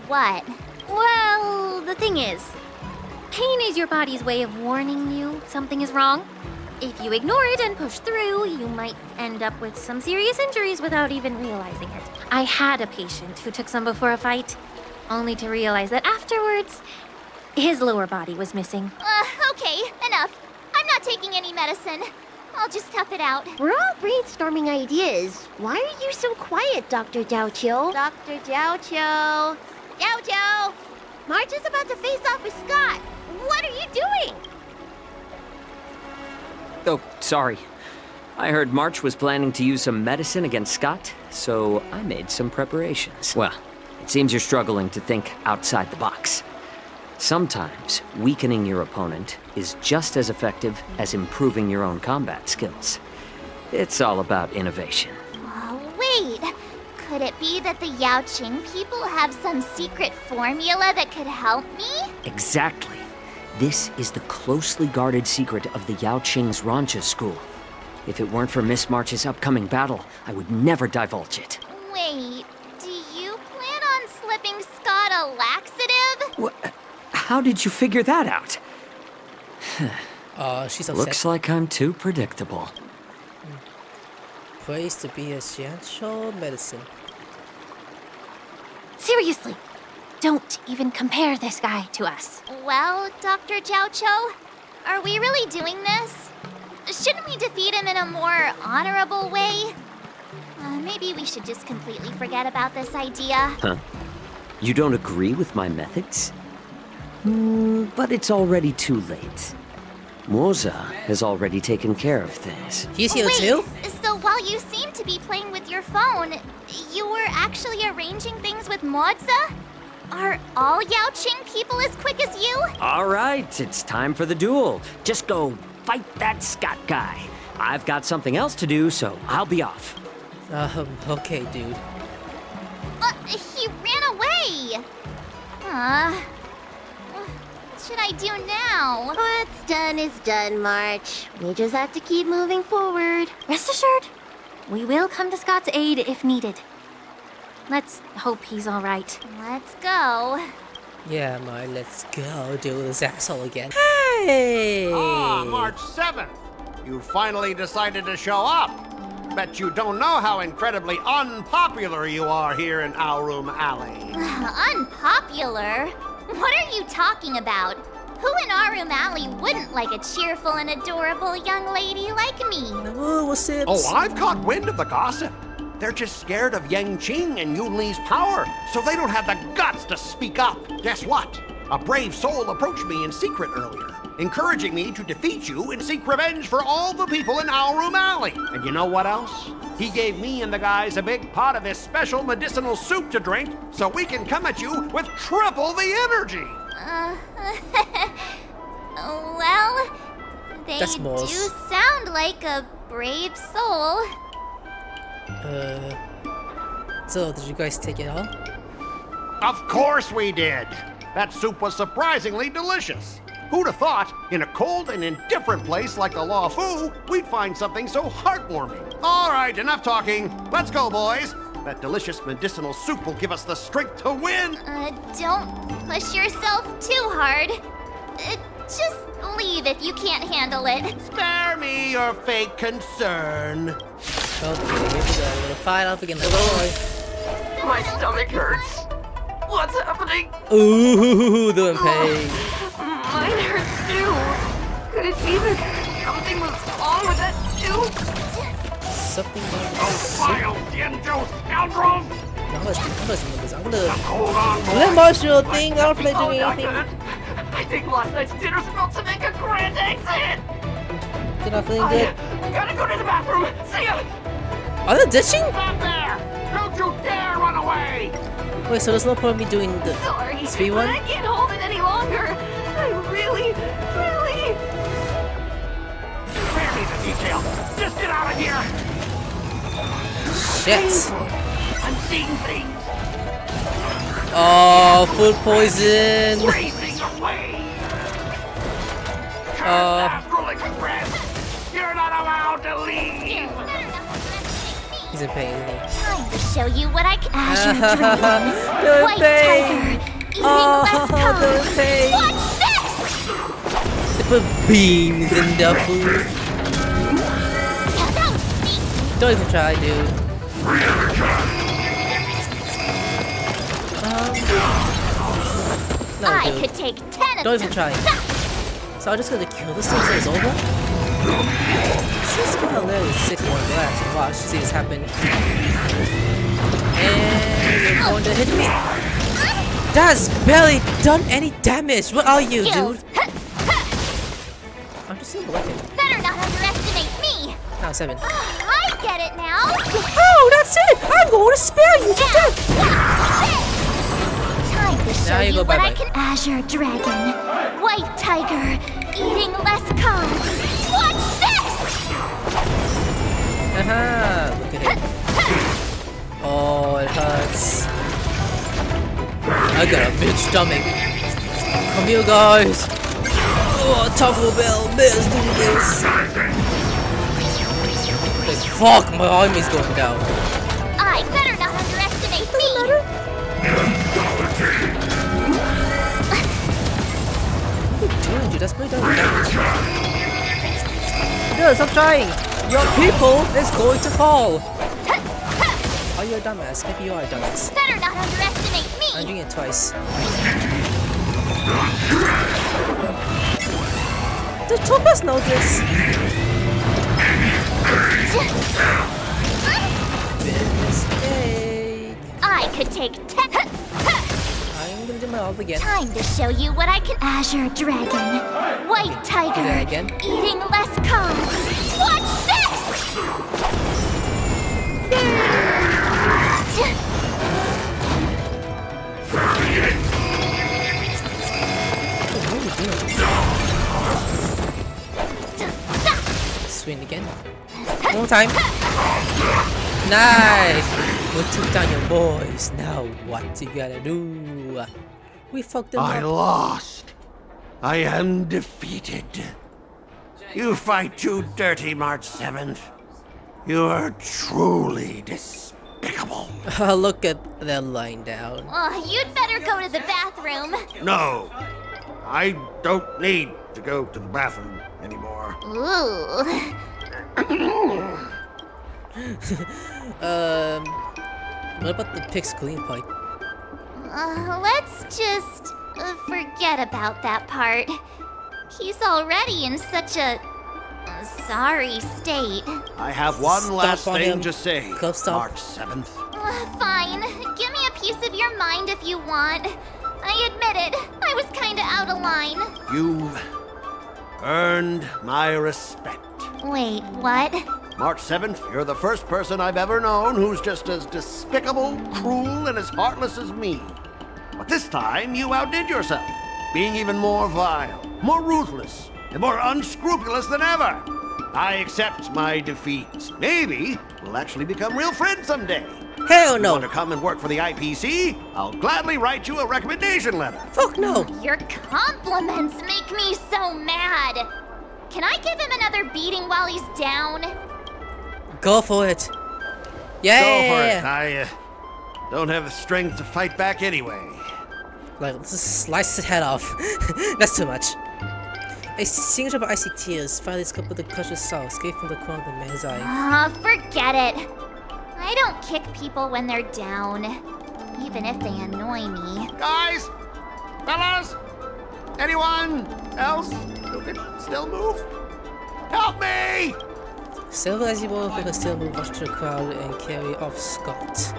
what? Well, the thing is, pain is your body's way of warning you something is wrong. If you ignore it and push through, you might end up with some serious injuries without even realizing it. I had a patient who took some before a fight, only to realize that afterwards, his lower body was missing. Okay, enough. I'm not taking any medicine. I'll just tough it out. We're all brainstorming ideas. Why are you so quiet, Dr. Jiaoqiu? Dr. Jiaoqiu! Jiaoqiu! March is about to face off with Scott! What are you doing? Oh, sorry. I heard March was planning to use some medicine against Scott, so I made some preparations. Well, it seems you're struggling to think outside the box. Sometimes, weakening your opponent is just as effective as improving your own combat skills. It's all about innovation. Wait! Could it be that the Yanqing people have some secret formula that could help me? Exactly. This is the closely guarded secret of the Yanqing's Rancha school. If it weren't for Miss March's upcoming battle, I would never divulge it. Wait, do you plan on slipping Scott a laxative? What? How did you figure that out? She's upset. Looks like I'm too predictable. Place to be a Xianzhou medicine. Seriously, don't even compare this guy to us. Well, Dr. Jiaoqiu, are we really doing this? Shouldn't we defeat him in a more honorable way? Maybe we should just completely forget about this idea. Huh? You don't agree with my methods? But it's already too late. Moza has already taken care of things. He's here too? So while you seem to be playing with your phone, you were actually arranging things with Moza? Are all Yanqing people as quick as you? All right, it's time for the duel. Just go fight that Scott guy. I've got something else to do, so I'll be off. Okay, dude. He ran away! What should I do now? What's done is done, March. We just have to keep moving forward. Rest assured, we will come to Scott's aid if needed. Let's hope he's all right. Let's go. Yeah, March, let's go do this asshole again. Hey! Ah, March 7th! You finally decided to show up! Bet you don't know how incredibly unpopular you are here in Aurum Alley. Unpopular? What are you talking about? Who in Aurum Alley wouldn't like a cheerful and adorable young lady like me? Oh, I've caught wind of the gossip. They're just scared of Yanqing and Yunli's power, so they don't have the guts to speak up. Guess what? A brave soul approached me in secret earlier, encouraging me to defeat you and seek revenge for all the people in Aurum Alley. And you know what else? He gave me and the guys a big pot of his special medicinal soup to drink, so we can come at you with triple the energy! Well, they do sound like a brave soul. So, did you guys take it all? Of course we did! That soup was surprisingly delicious. Who'd have thought, in a cold and indifferent place like the Law Fu, we'd find something so heartwarming. All right, enough talking. Let's go, boys. That delicious medicinal soup will give us the strength to win. Don't push yourself too hard. Just leave if you can't handle it. Spare me your fake concern. Okay, we're gonna fight up again. My stomach hurts. What's happening? Ooh, doing pain. Mine hurts too. Could it be that something was wrong with that too? Something like that. Oh, vile Xianzhou scoundrels! Let March do a thing, I don't play doing anything. I think last night's dinner smelled to make a grand exit! Did I feel good? I gotta go to the bathroom! See ya! Are they ditching? Stop there! Don't you dare run away! Wait, so there's no point in me doing the speed one? I can't hold it any longer! Really? Spare me the detail. Just get out of here. Shit. I'm seeing things. Oh, food poison. Astral Express. You're not allowed to leave. He's in pain. I will show you what I can. White tiger. Eating less pain. Watch this. Put beans in the food. Don't even try, dude. No, dude. I could take 10 of them. Don't even try. So I'm just gonna kill this thing so it's over? She's gonna literally sit on glass and watch this happen. And they're going to hit me. That's barely done any damage. What are you, dude? I'm just gonna let it. Better not underestimate me. Now seven. I get it now. Oh, that's it. I'm going to spare you to death. Time to show you what I can. Azure dragon, white tiger, eating less cons. Watch this. Aha! Look at it. Oh, it hurts. I got a big stomach. Come here, guys. Oh, Taco Bell, let's do this. Fuck, my army's going down. I better not underestimate me. What are you doing, dude? That's my damage. No, stop trying. Your people is going to fall. Are you a dumbass? Maybe you are a dumbass. Better not underestimate me. I'm doing it twice. The Topas know this. Mistake. I could take 10. I'm gonna do my ult again. Time to show you what I can. Azure dragon, white tiger, again. Eating less cons. Watch this. Swing again. One more time. Nice. We took down your boys. Now what you gotta do? We fucked them up. I lost. I am defeated. You fight too dirty, March 7th. You are truly despicable. Look at them lying down. Oh, you'd better go to the bathroom. No, I don't need to go to the bathroom anymore. Ooh. What about the pig's clean pipe? Let's just forget about that part. He's already in such a sorry state. I have one last thing to say, March 7th. Fine. Give me a piece of your mind if you want. I admit it. I was kind of out of line. You've earned my respect. Wait, what? March 7th, you're the first person I've ever known who's just as despicable, cruel, and as heartless as me. But this time, you outdid yourself, being even more vile, more ruthless, and more unscrupulous than ever. I accept my defeat. Maybe we'll actually become real friends someday. Hell no. Want to come and work for the IPC? I'll gladly write you a recommendation letter. Fuck no. Your compliments make me so mad. Can I give him another beating while he's down? Go for it. Yeah. Go for it. I don't have the strength to fight back anyway. Like, let's just slice his head off. That's too much. A signature of icy tears finally scuppered the clutcher's soul, escaped from the corner of the man's eye. Ah, forget it. I don't kick people when they're down, even if they annoy me. Guys, fellas, anyone else who can still move? Help me! Silver as you were, who can still move, rush to the crowd and carry off Scott.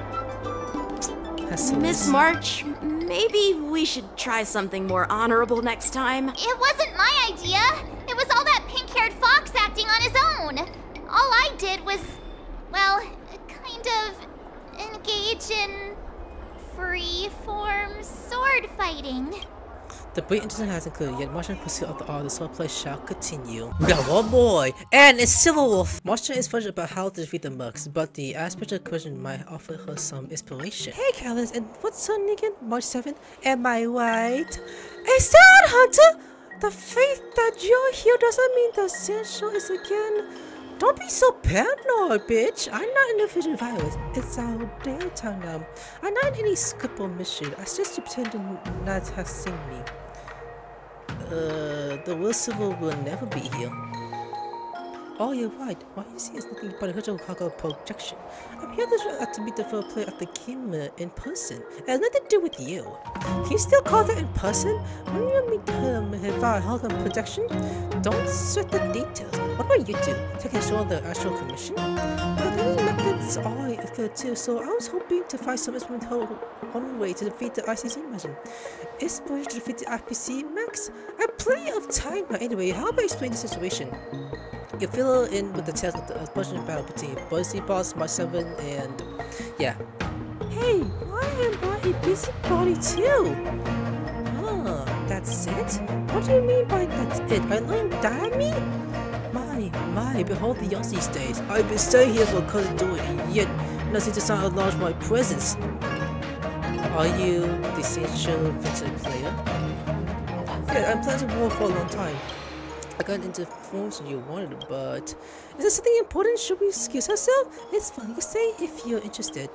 Miss March, maybe we should try something more honorable next time. It wasn't my idea. It was all that pink-haired fox acting on his own. All I did was, well, kind of engage in free-form sword fighting. The brief incident has included, yet March and pursuit of the art of the swordplay shall continue. We got one boy, and it's Silverwolf! March is fudged about how to defeat the mercs, but the aspect of question might offer her some inspiration. Hey Catalyst, and what's her name again? March 7th? Am I right? Is that Hunter? The faith that you're here doesn't mean the Xianzhou is again. Don't be so paranoid, bitch. I'm not in a vision virus. It's our daytime now. I'm not in any skip or mission. I just pretend to not have seen me. The real Silver will never be here. Oh, you're right. What you see is nothing but a virtual cargo projection. I'm here to meet the fellow player at the game in person. It has nothing to do with you. Can you still call that in person? When you meet him via hologram projection, don't sweat the details. What about you two? Taking a show on the Astral Commission? That's all I could do, so I was hoping to find some instrumental one way to defeat the ICC mission. Inspiration to defeat the IPC, Max? I have plenty of time, but anyway, how about I explain the situation? You fill in with the test of the explosion battle between Boise Boss, March 7, and yeah. Hey, I am a busybody too! Ah, that's it? What do you mean by that's it? I learned Diary? My, behold the young these days. I've been staying here for a cousin doing, and yet nothing to sign acknowledge my presence. Are you the essential veteran player? Yeah, I'm playing war for a long time. I got into forms you wanted, but is there something important? Should we excuse ourselves? It's fun. You say if you're interested.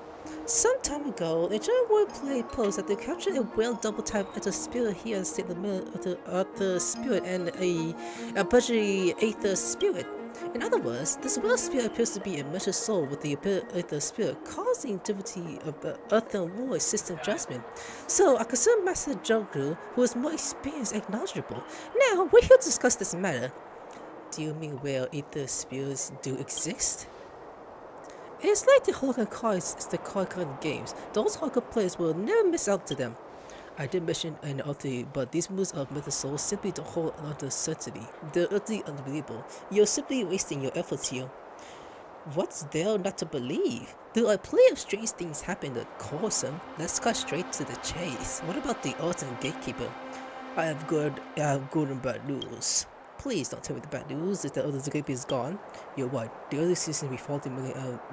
Some time ago, a giant wordplay post that they captured a whale double tap at the spirit here and state the middle of the spirit and a budgetary aether spirit. In other words, this whale spirit appears to be a measured soul with the aether spirit, causing activity of earth and war system adjustment. So, I concerned Master Jiaoqiu, who is more experienced and knowledgeable. Now, we're here to discuss this matter. Do you mean whale aether spirits do exist? It's like the Honkai cards is the card card games. Those Honkai players will never miss out to them. I did mention an ulti, but these moves of Method Soul simply don't hold on to certainty. They're utterly unbelievable. You're simply wasting your efforts here. What's there not to believe? There are plenty of strange things happen that cause them. Let's cut straight to the chase. What about the Ultimate Gatekeeper? I have good and bad news. Please don't tell me the bad news is that the gatekeeper is gone. You're right. The early season we fought him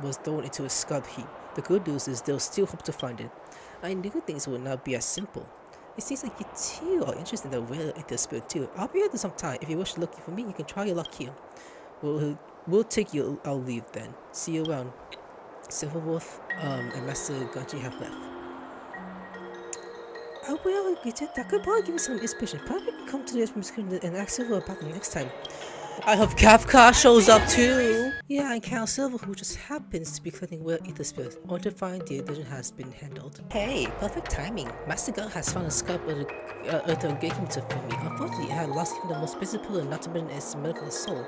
was thrown into a scrub heap. The good news is there's still hope to find it. I knew things would not be as simple. It seems like you too are interested in the whale aether spirit too. I'll be here for some time. If you wish looking for me, you can try your luck here. We'll take you. I'll leave then. See you around. Silverwolf and Master Ganji have left. I will get it. That could probably give me some inspiration. Probably come to this from screen and ask Silver about the next time. I hope Kafka shows up too! Yeah, and Cal Silver, who just happens to be collecting whale aether spirits, or to find the addition has been handled. Hey, perfect timing! Master Gun has found a scalp of the earth engagement for me. Unfortunately, I had lost even the most busy pillar, not to mention its medical soul.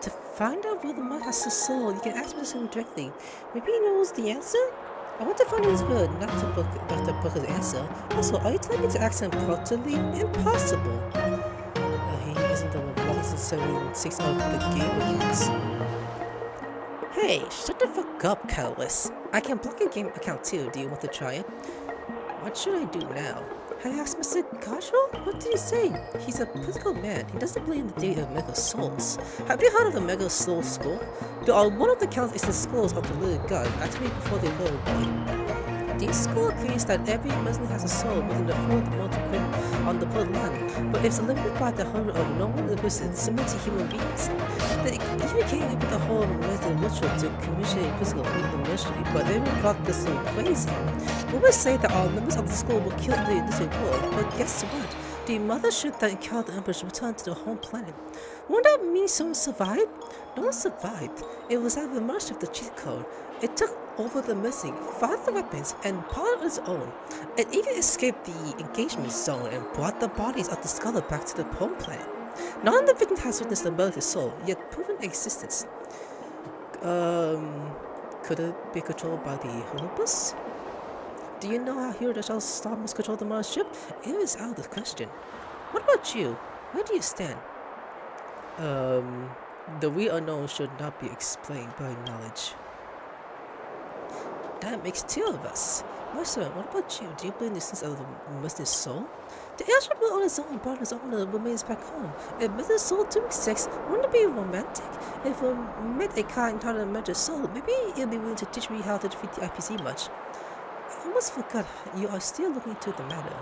To find out whether the monk has a soul, you can ask him directly. Maybe he knows the answer? I want to find his word, not to book Dr. Booker's answer. Also, are you telling me to ask him properly? Impossible! He isn't the one blocking 76 of the game accounts. Hey, shut the fuck up, Catalyst. I can block a game account too, do you want to try it? What should I do now? Have you asked Mr. Goshul? What did he say? He's a political man. He doesn't believe in the theory of Mega Souls. Have you heard of the Mega Soul School? There are one of the counts is the schools of the little god, actually before they were born. This school claims that every Muslim has a soul within the fourth multitude on the bloodline, but it's limited by the hundred of normal livers similar to human beings. They even came up with the whole Muslim ritual to communicate physical with the mystery, but they even thought this so crazy. We would say that all members of the school will kill the innocent world, but guess what? The mothership that killed the Emperor returned to the home planet. Won't that mean someone survived? No one survived. It was at the mercy of the cheat code. It took over the missing, found the weapons, and part of its own. It even escaped the engagement zone and brought the bodies of the scholar back to the home planet. None of the victims has witnessed the murder's soul, yet proven existence. Could it be controlled by the Holopus? Do you know how Hero the Shell Star must control the mothership? It is out of the question. What about you? Where do you stand? The we unknown should not be explained by knowledge. That makes two of us. Master, what about you? Do you believe in the sense of the mystic soul? The airship will on its own brought its own remains back home. If mystic soul 2 6, wouldn't it be romantic? If we met a kind-hearted mystic soul, maybe you'll be willing to teach me how to defeat the IPC much. I almost forgot you are still looking into the matter.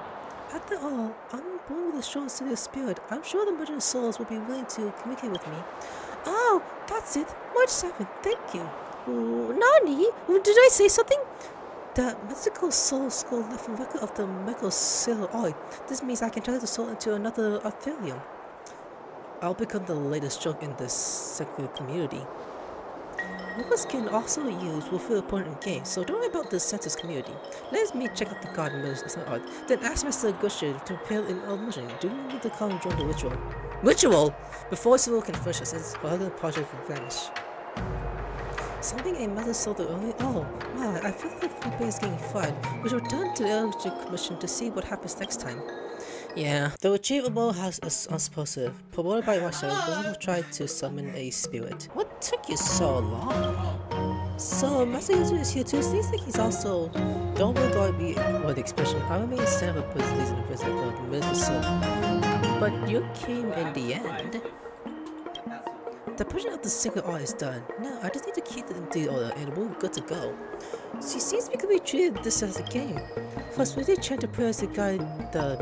After all, I'm born with a strong studio spirit. I'm sure the merchant souls will be willing to communicate with me. Oh, that's it. March 7, thank you. Nani? Did I say something? The mystical soul school left a record of the mystical silver oil. This means I can turn the soul into another Arthurium. I'll become the latest joke in this secular community. Robots can also use will feel important in games, so don't worry about the census community. Let me check out the garden as an art. Then ask Mr. Goshul to appeal in our mission. Do you need to come and join the ritual? Ritual? Before Civil can finish us, its other project will vanish. Something a mother saw the only. Oh, wow, I feel like the base is getting fired. We should return to the Energy Commission to see what happens next time. Yeah, the achievable has us on supposed. Promoted by Russia, we will try to summon a spirit. What took you so long? So, Master Yuzu is here too, seems like he's also. Don't regard me or the expression. I remain stand up for this reason for the minister's soul. But you came in the end. The portion of the secret art is done. Now I just need to keep it in the order and we're good to go. She seems we could be treated this as a game. First, we did chant the prayers to guide the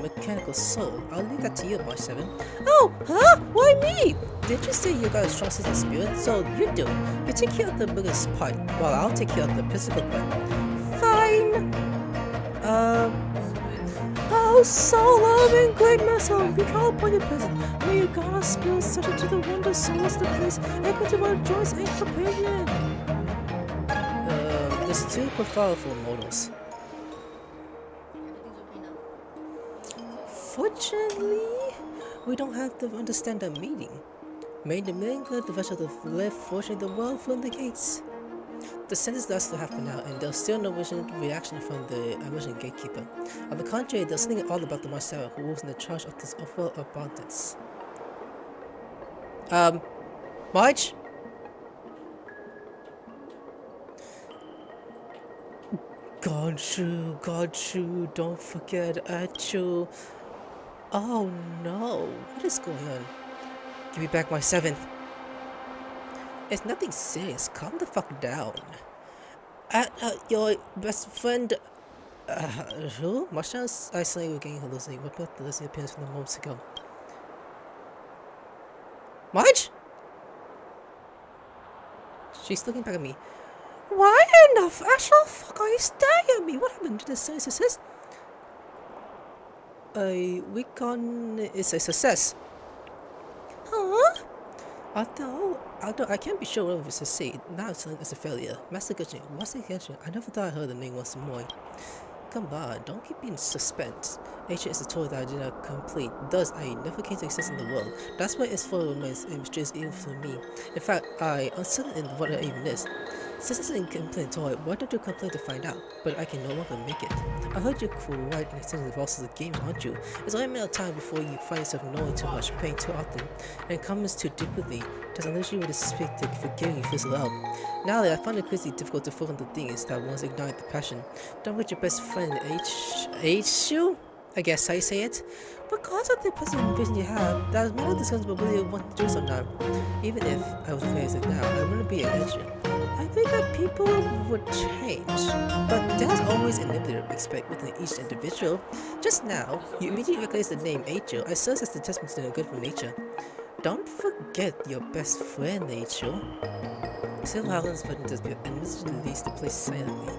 mechanical soul. I'll leave that to you, March 7. Oh, huh? Why me? Did you say you got a strong sense of spirit? So you do. You take care of the biggest part, while I'll take care of the physical part. Fine. Oh, soul, love, and great muscle, we call upon your presence. May your God our spirits settle to the wonder souls the place, echo to our joys and companion. There's two powerful models. Fortunately, we don't have to understand that meaning. May the million good the vessel of the left fortune the world from the gates. The sentence does still happen now, and there's still no reaction from the original gatekeeper. On the contrary, there's something odd about the Marcella who was in the charge of this awful abundance. March? Goshul, don't forget Achu. Oh no, what is going on? Give me back my 7th. It's nothing serious, calm the fuck down. Your best friend... who? Marsha's isolated with gang hallucinating. What about the list of appearance from moments ago? Marge? She's looking back at me. Why enough? Actual fuck are you staring at me? What happened to this serious success? A weekend is a success. Huh? Although I can't be sure whether we succeed, now it's a failure. Master Genshin, Master Genshin, I never thought I heard the name once more. Come on, don't keep me in suspense. Nature is a tour that I did not complete, thus I never came to exist in the world. That's why its full remains a mysterious even for me. In fact, I am uncertain in what it even is. Since it's an incomplete toy, why don't you complain to find out? But I can no longer make it. I heard you quite an extension of also the game, aren't you? It's only a matter of time before you find yourself knowing too much, pain too often, and comments too deeply, just unless you were to speak to forgiving you fizzle out. Now that I find it crazy difficult to focus on the things that once ignited the passion. Don't let your best friend H you? I guess I say it. Because of the personal vision you have, that was matter of discussion about whether you want to do some now. Even if I was faced it now, I wouldn't be an engine. I think that people would change, but there's always an individual respect within each individual. Just now, you immediately recognize the name H.O. I serves as the testament to the good from nature. Don't forget your best friend, H.O. Silver Island's button does be and leaves the place silently.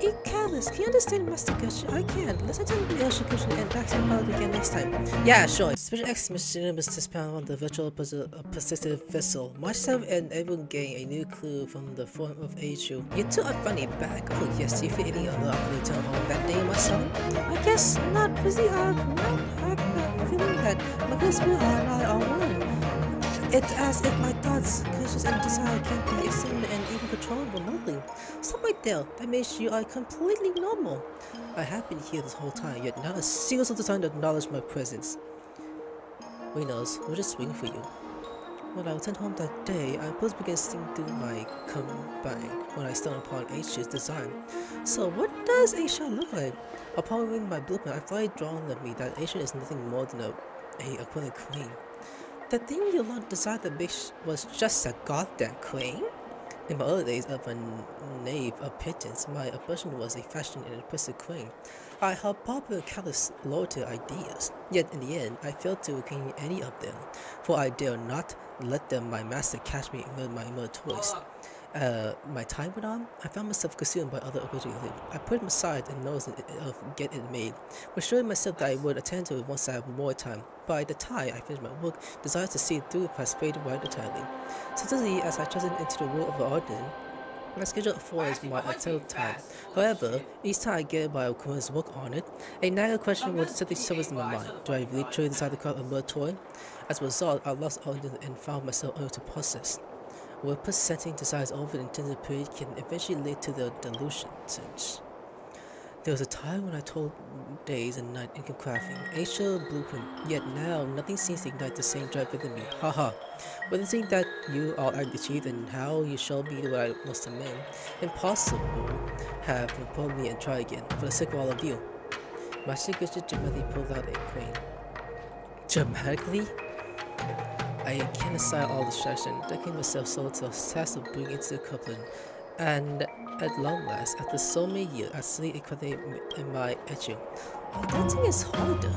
Hey, Catalyst, can you understand Master Genshin? I can. Let's attend the Ocean Commission and back to the again next time. Yeah, sure. Special X Mission was dispounded on the virtual persistent vessel. Myself and everyone gain a new clue from the form of H.U. You two are funny back. Oh yes, you feel any other after the town hall that day, myself? I guess not. Busy are not had that feeling that because we are not all one. It's as if my thoughts, conscience, and desire can be examined and even controlled remotely. Stop right there, that means you are completely normal. I have been here this whole time, yet not a single soul designed to acknowledge my presence. We knows, we're just waiting for you. When I returned home that day, I first began singing through my combine when I stumbled upon H's design. So what does H look like? Upon reading my blueprint, I finally drawn at me that H is nothing more than a aquatic queen. The thing you learned decided that bitch was just a goddamn queen? In my early days of a knave of pittance, my aversion was a fashion and a pussy queen. I had popular callous loyalty ideas, yet in the end, I failed to gain any of them, for I dare not let them my master catch me with my inner toys. my time went on, I found myself consumed by other opportunities. I put them aside and noticed of get it made, assuring myself that I would attend to it once I have more time. By the time I finished my work, desire to see it through has faded away entirely. Suddenly, as I transited into the world of the ordinary, my schedule affords my attempt time. However, each time I get my current work on it, a nagging question would simply surface in my mind. Do I really truly decide to call a murder toy? As a result, I lost all and found myself unable to process. Where presenting desires over the intended period can eventually lead to their delusion. There was a time when I told days and night in crafting, a sure blueprint, yet now nothing seems to ignite the same drive within me. Haha. But the thing that you all achieved and how you shall be what I must admit, impossible, have informed me and try again, for the sake of all of you. My secret dramatically pulled out a crane. Dramatically? I can aside all distraction, decking myself so to the task of bringing it to the coupling, and at long last, after so many years, I see it in my etching. Adulting is harder.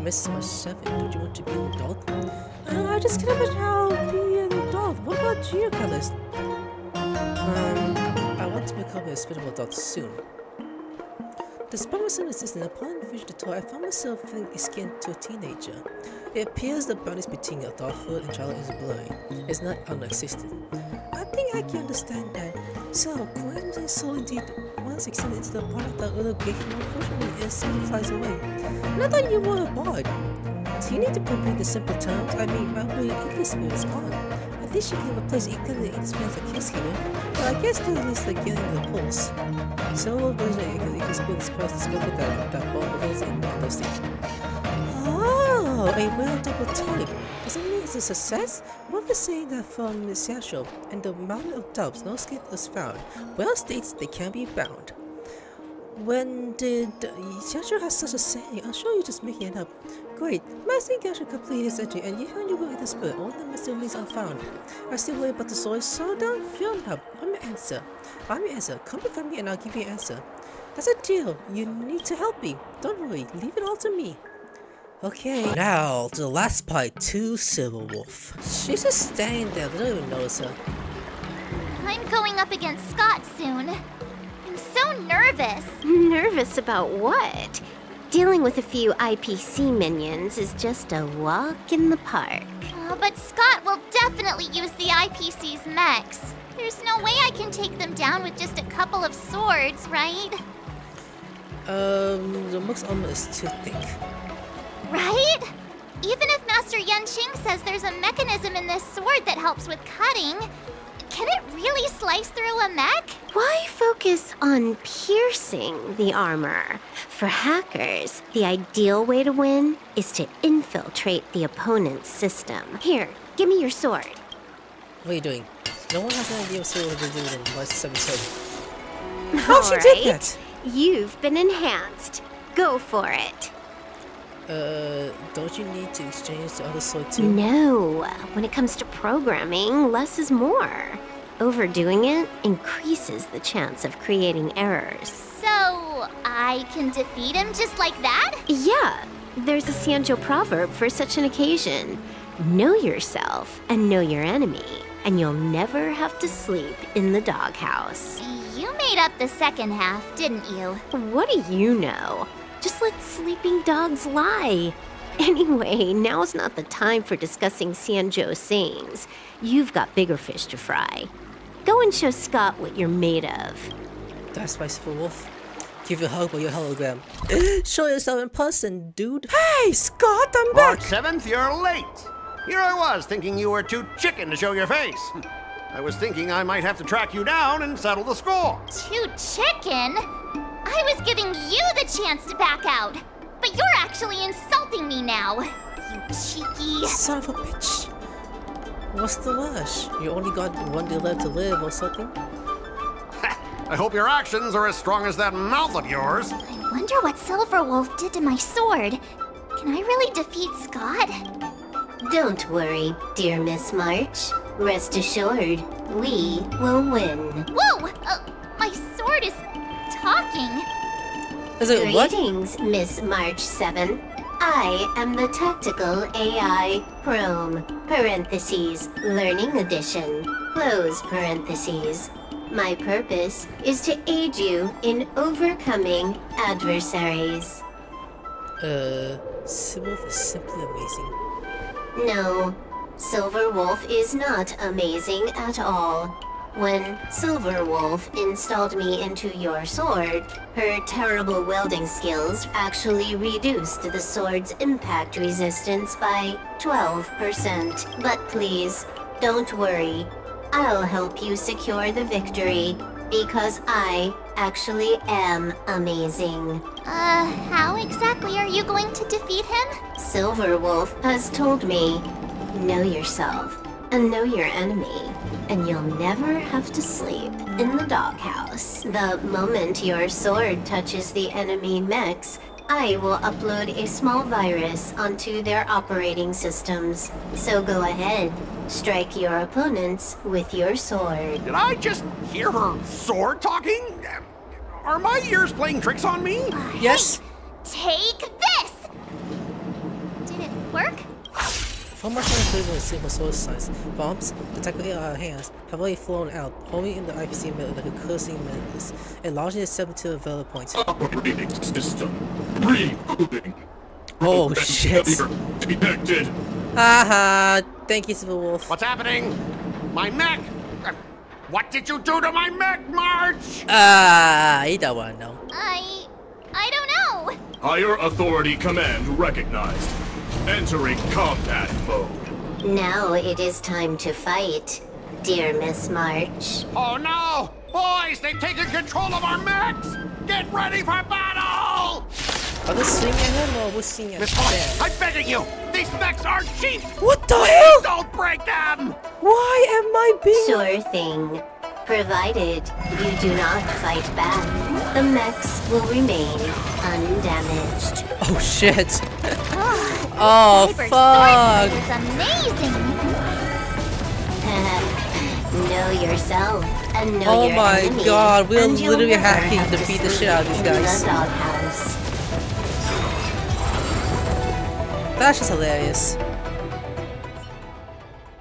Miss March 7, don't you want to be an adult? I just can't imagine how to be an adult. What about you, Catalyst? I want to become a respectable adult soon. Despite my son insisting upon finishing the toy, I found myself feeling akin to a teenager. It appears the boundaries between adulthood and childhood is blurry. It's not unexistent. I think I can understand that. So, Gwen and Soul indeed once extended into the part of the little gate, unfortunately, it simply flies away. Not that you were a bard. Do you need to put me in the simple terms? I mean, my way Englishman is on. I think she can replace equally Englishman as a kiss here, but I guess they're at least like getting the pulse. Several versions of Englishman express discovered that ball begins in the stage. Oh, a well double tonic. Does it mean it's a success? What was saying that from Xianzhou and the mountain of doves, no skate was found. Well states they can be bound. When did Xianzhou has such a saying? I'm sure you're just making it up. Great, Master Gashu completed his entry and you found your way with the spirit, all the missing links unfound. I still worry about the source, so don't feel up. I'm your answer. I'm your answer. Come with me and I'll give you an answer. That's a deal. You need to help me. Don't worry, leave it all to me. Okay, now to the last part, to Silverwolf. She's just standing there, they don't even notice her. I'm going up against Scott soon. I'm so nervous. Nervous about what? Dealing with a few IPC minions is just a walk in the park. But Scott will definitely use the IPC's mechs. There's no way I can take them down with just a couple of swords, right? The mech's almost too thick. Right? Even if Master Yanqing says there's a mechanism in this sword that helps with cutting, can it really slice through a mech? Why focus on piercing the armor? For hackers, the ideal way to win is to infiltrate the opponent's system. Here, give me your sword. What are you doing? No one has an idea of what they're doing in March 7. How she did that? You've been enhanced. Go for it. Don't you need to exchange the other sword too? No. When it comes to programming, less is more. Overdoing it increases the chance of creating errors. So, I can defeat him just like that? Yeah. There's a Xianzhou proverb for such an occasion. Know yourself and know your enemy, and you'll never have to sleep in the doghouse. You made up the second half, didn't you? What do you know? Just let sleeping dogs lie. Anyway, now's not the time for discussing Xianzhou sayings. You've got bigger fish to fry. Go and show Scott what you're made of. That's my Silverwolf. Give you a hug with your hologram. Show yourself in person, dude. Hey, Scott, I'm back! March 7th, you're late. Here I was thinking you were too chicken to show your face. I was thinking I might have to track you down and settle the score. Too chicken? I was giving you the chance to back out, but you're actually insulting me now, you cheeky son of a bitch. What's the rush? You only got one day left to live or something? I hope your actions are as strong as that mouth of yours. I wonder what Silverwolf did to my sword. Can I really defeat Scott? Don't worry, dear Miss March. Rest assured, we will win. Whoa! My sword is... talking. Is it what? Greetings, Miss March 7. I am the Tactical AI Prome, parentheses, learning edition, close parentheses, My purpose is to aid you in overcoming adversaries. Silverwolf is simply amazing. No, Silverwolf is not amazing at all. When Silverwolf installed me into your sword, her terrible welding skills actually reduced the sword's impact resistance by 12%. But please, don't worry. I'll help you secure the victory, because I actually am amazing. How exactly are you going to defeat him? Silverwolf has told me, know yourself, and know your enemy, and you'll never have to sleep in the doghouse. The moment your sword touches the enemy mechs, I will upload a small virus onto their operating systems. So go ahead, strike your opponents with your sword. Did I just hear her sword talking? Are my ears playing tricks on me? Yes. Hey, take this! Did it work? From March 7 and Silver Sword size, bombs, particularly our hands, have already flown out, only in the IPC middle like a cursing madness, and largely accepted to the valid points. Operating system recoding. Oh shit. Detected. Haha, thank you, Silverwolf. What's happening? My mech! What did you do to my mech, March? You don't wanna know. I don't know! Higher authority command recognized. Entering combat mode. Now it is time to fight, dear Miss March. Oh no! Boys, they've taken control of our mechs! Get ready for battle! Are they swinging him or we're seeing him? Miss March, I'm begging you! These mechs aren't cheap! What the hell? Don't break them! Why am I being... Sure thing. Provided you do not fight back, the mechs will remain undamaged. Oh shit! Oh, fuck! It's amazing. Know yourself and know your enemy. Oh my god, we're literally hacking to beat the shit out of these guys. That's just hilarious.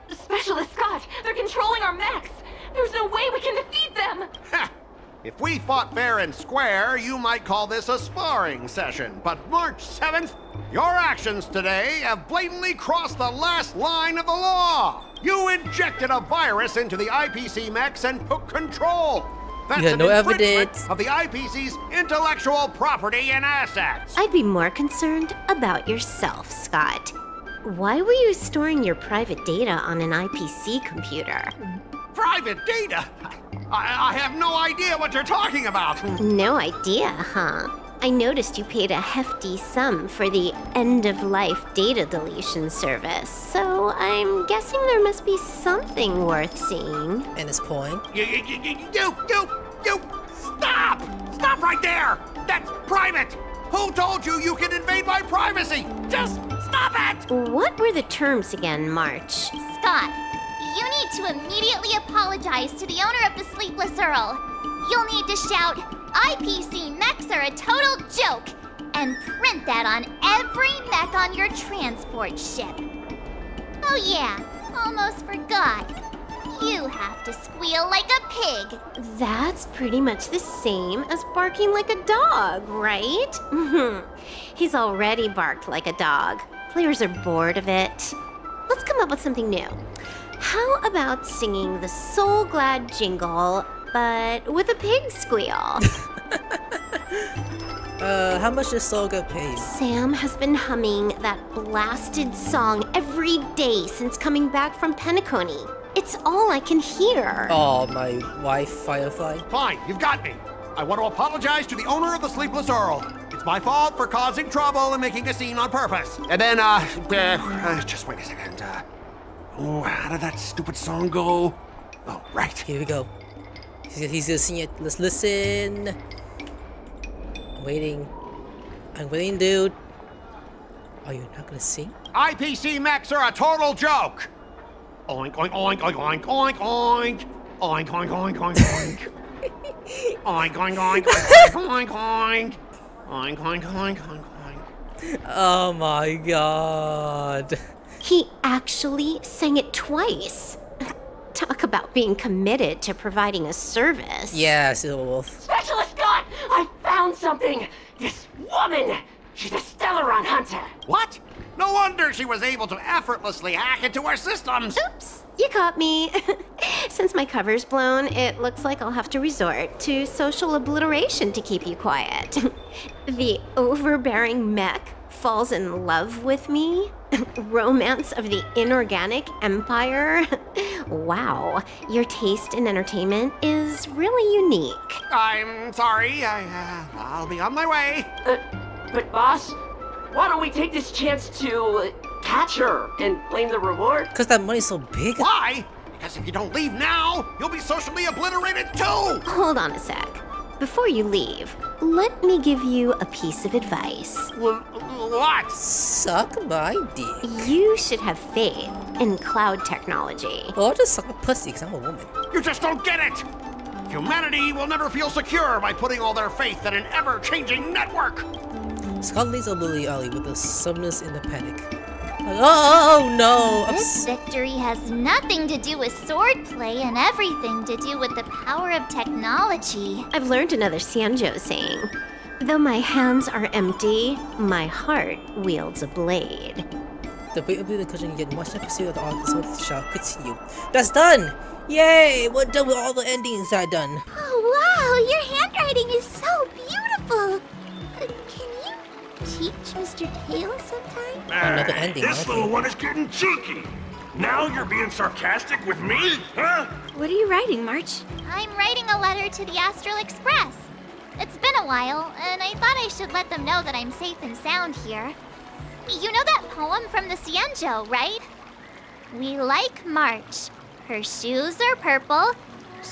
Specialist Scott, they're controlling our mechs. There's no way we can defeat them. Ha! If we fought fair and square, you might call this a sparring session. But March 7th. Your actions today have blatantly crossed the last line of the law! You injected a virus into the IPC mechs and took control! That's no evidence of the IPC's intellectual property and assets! I'd be more concerned about yourself, Scott. Why were you storing your private data on an IPC computer? Private data? I have no idea what you're talking about! No idea, huh? I noticed you paid a hefty sum for the end-of-life data deletion service, so I'm guessing there must be something worth seeing. And his point? You! Stop! Stop right there! That's private! Who told you you can invade my privacy? Just stop it! What were the terms again, March? Scott, you need to immediately apologize to the owner of the Sleepless Earl. You'll need to shout, IPC mechs are a total joke, and print that on every mech on your transport ship. Oh yeah, almost forgot. You have to squeal like a pig. That's pretty much the same as barking like a dog, right? He's already barked like a dog. Players are bored of it. Let's come up with something new. How about singing the Soul Glad jingle, but with a pig squeal? How much does Soul get paid? Sam has been humming that blasted song every day since coming back from Penacony. It's all I can hear. Oh, my wife, Firefly. Fine, you've got me. I want to apologize to the owner of the Sleepless Earl. It's my fault for causing trouble and making a scene on purpose. And then, just wait a second. How did that stupid song go? Oh, right. Here we go. He's gonna sing it. Let's listen. I'm waiting. I'm waiting, dude. Are you not gonna sing? IPC mechs are a total joke! Oink, oink, oink, oink, oink, oink. Oink, oink, oink, oink, oink. Oink, oink, oink, oink, oink, oink. Oink, oink, oink, oink, oink. Oh my god. He actually sang it twice. Talk about being committed to providing a service. Yeah, Silverwolf. Specialist God! I found something! This woman! She's a Stellaron hunter! What? No wonder she was able to effortlessly hack into our systems! Oops! You caught me. Since my cover's blown, it looks like I'll have to resort to social obliteration to keep you quiet. The overbearing mech falls in love with me. Romance of the inorganic empire. Wow, your taste in entertainment is really unique. I'm sorry, I'll be on my way. But boss, why don't we take this chance to catch her and claim the reward? Because that money's so big. Why? Because if you don't leave now, you'll be socially obliterated too! Hold on a sec. Before you leave, let me give you a piece of advice. What? Suck my dick. You should have faith in cloud technology. Or just suck a pussy because I'm a woman. You just don't get it! Humanity will never feel secure by putting all their faith in an ever-changing network! Scott leads Aurum Alley with a suddenness in the panic. Oh no! This victory has nothing to do with swordplay and everything to do with the power of technology. I've learned another Xianzhou saying. Though my hands are empty, my heart wields a blade. The weight of the cushion yet much the pursuit of the artist shall continue. That's done! Yay! We're done with all the endings I've done. Oh wow! Your handwriting is so beautiful! Teach Mr. Tail sometime? Another ending. This little one is getting cheeky. Now you're being sarcastic with me, huh? What are you writing, March? I'm writing a letter to the Astral Express. It's been a while, and I thought I should let them know that I'm safe and sound here. You know that poem from the Xianzhou, right? We like March. Her shoes are purple.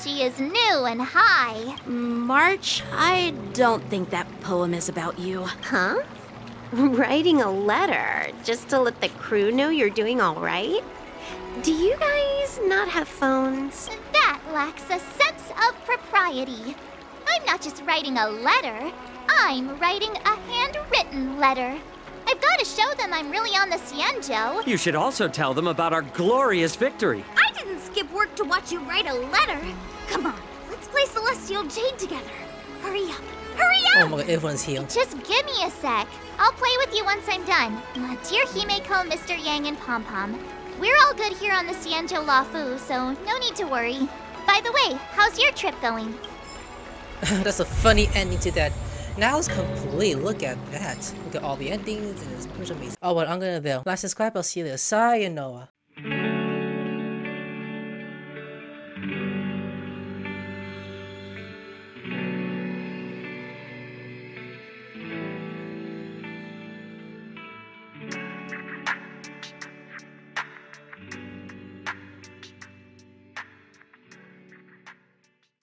She is new and high. March, I don't think that poem is about you. Huh? Writing a letter just to let the crew know you're doing all right? Do you guys not have phones? That lacks a sense of propriety. I'm not just writing a letter. I'm writing a handwritten letter. I've got to show them I'm really on the Xianzhou. You should also tell them about our glorious victory. I didn't skip work to watch you write a letter. Come on, let's play Celestial Jade together. Hurry up. Hurry up! Oh my god, everyone's healed. Just give me a sec. I'll play with you once I'm done. Dear Himeko, Mr. Yang, and Pom Pom, we're all good here on the Xianzhou Lafu, so no need to worry. By the way, how's your trip going? That's a funny ending to that. Now it's complete. Look at that. Look at all the endings and it's pretty amazing. Oh well, I'm gonna bail. Like, subscribe, I'll see you later. Sayonara.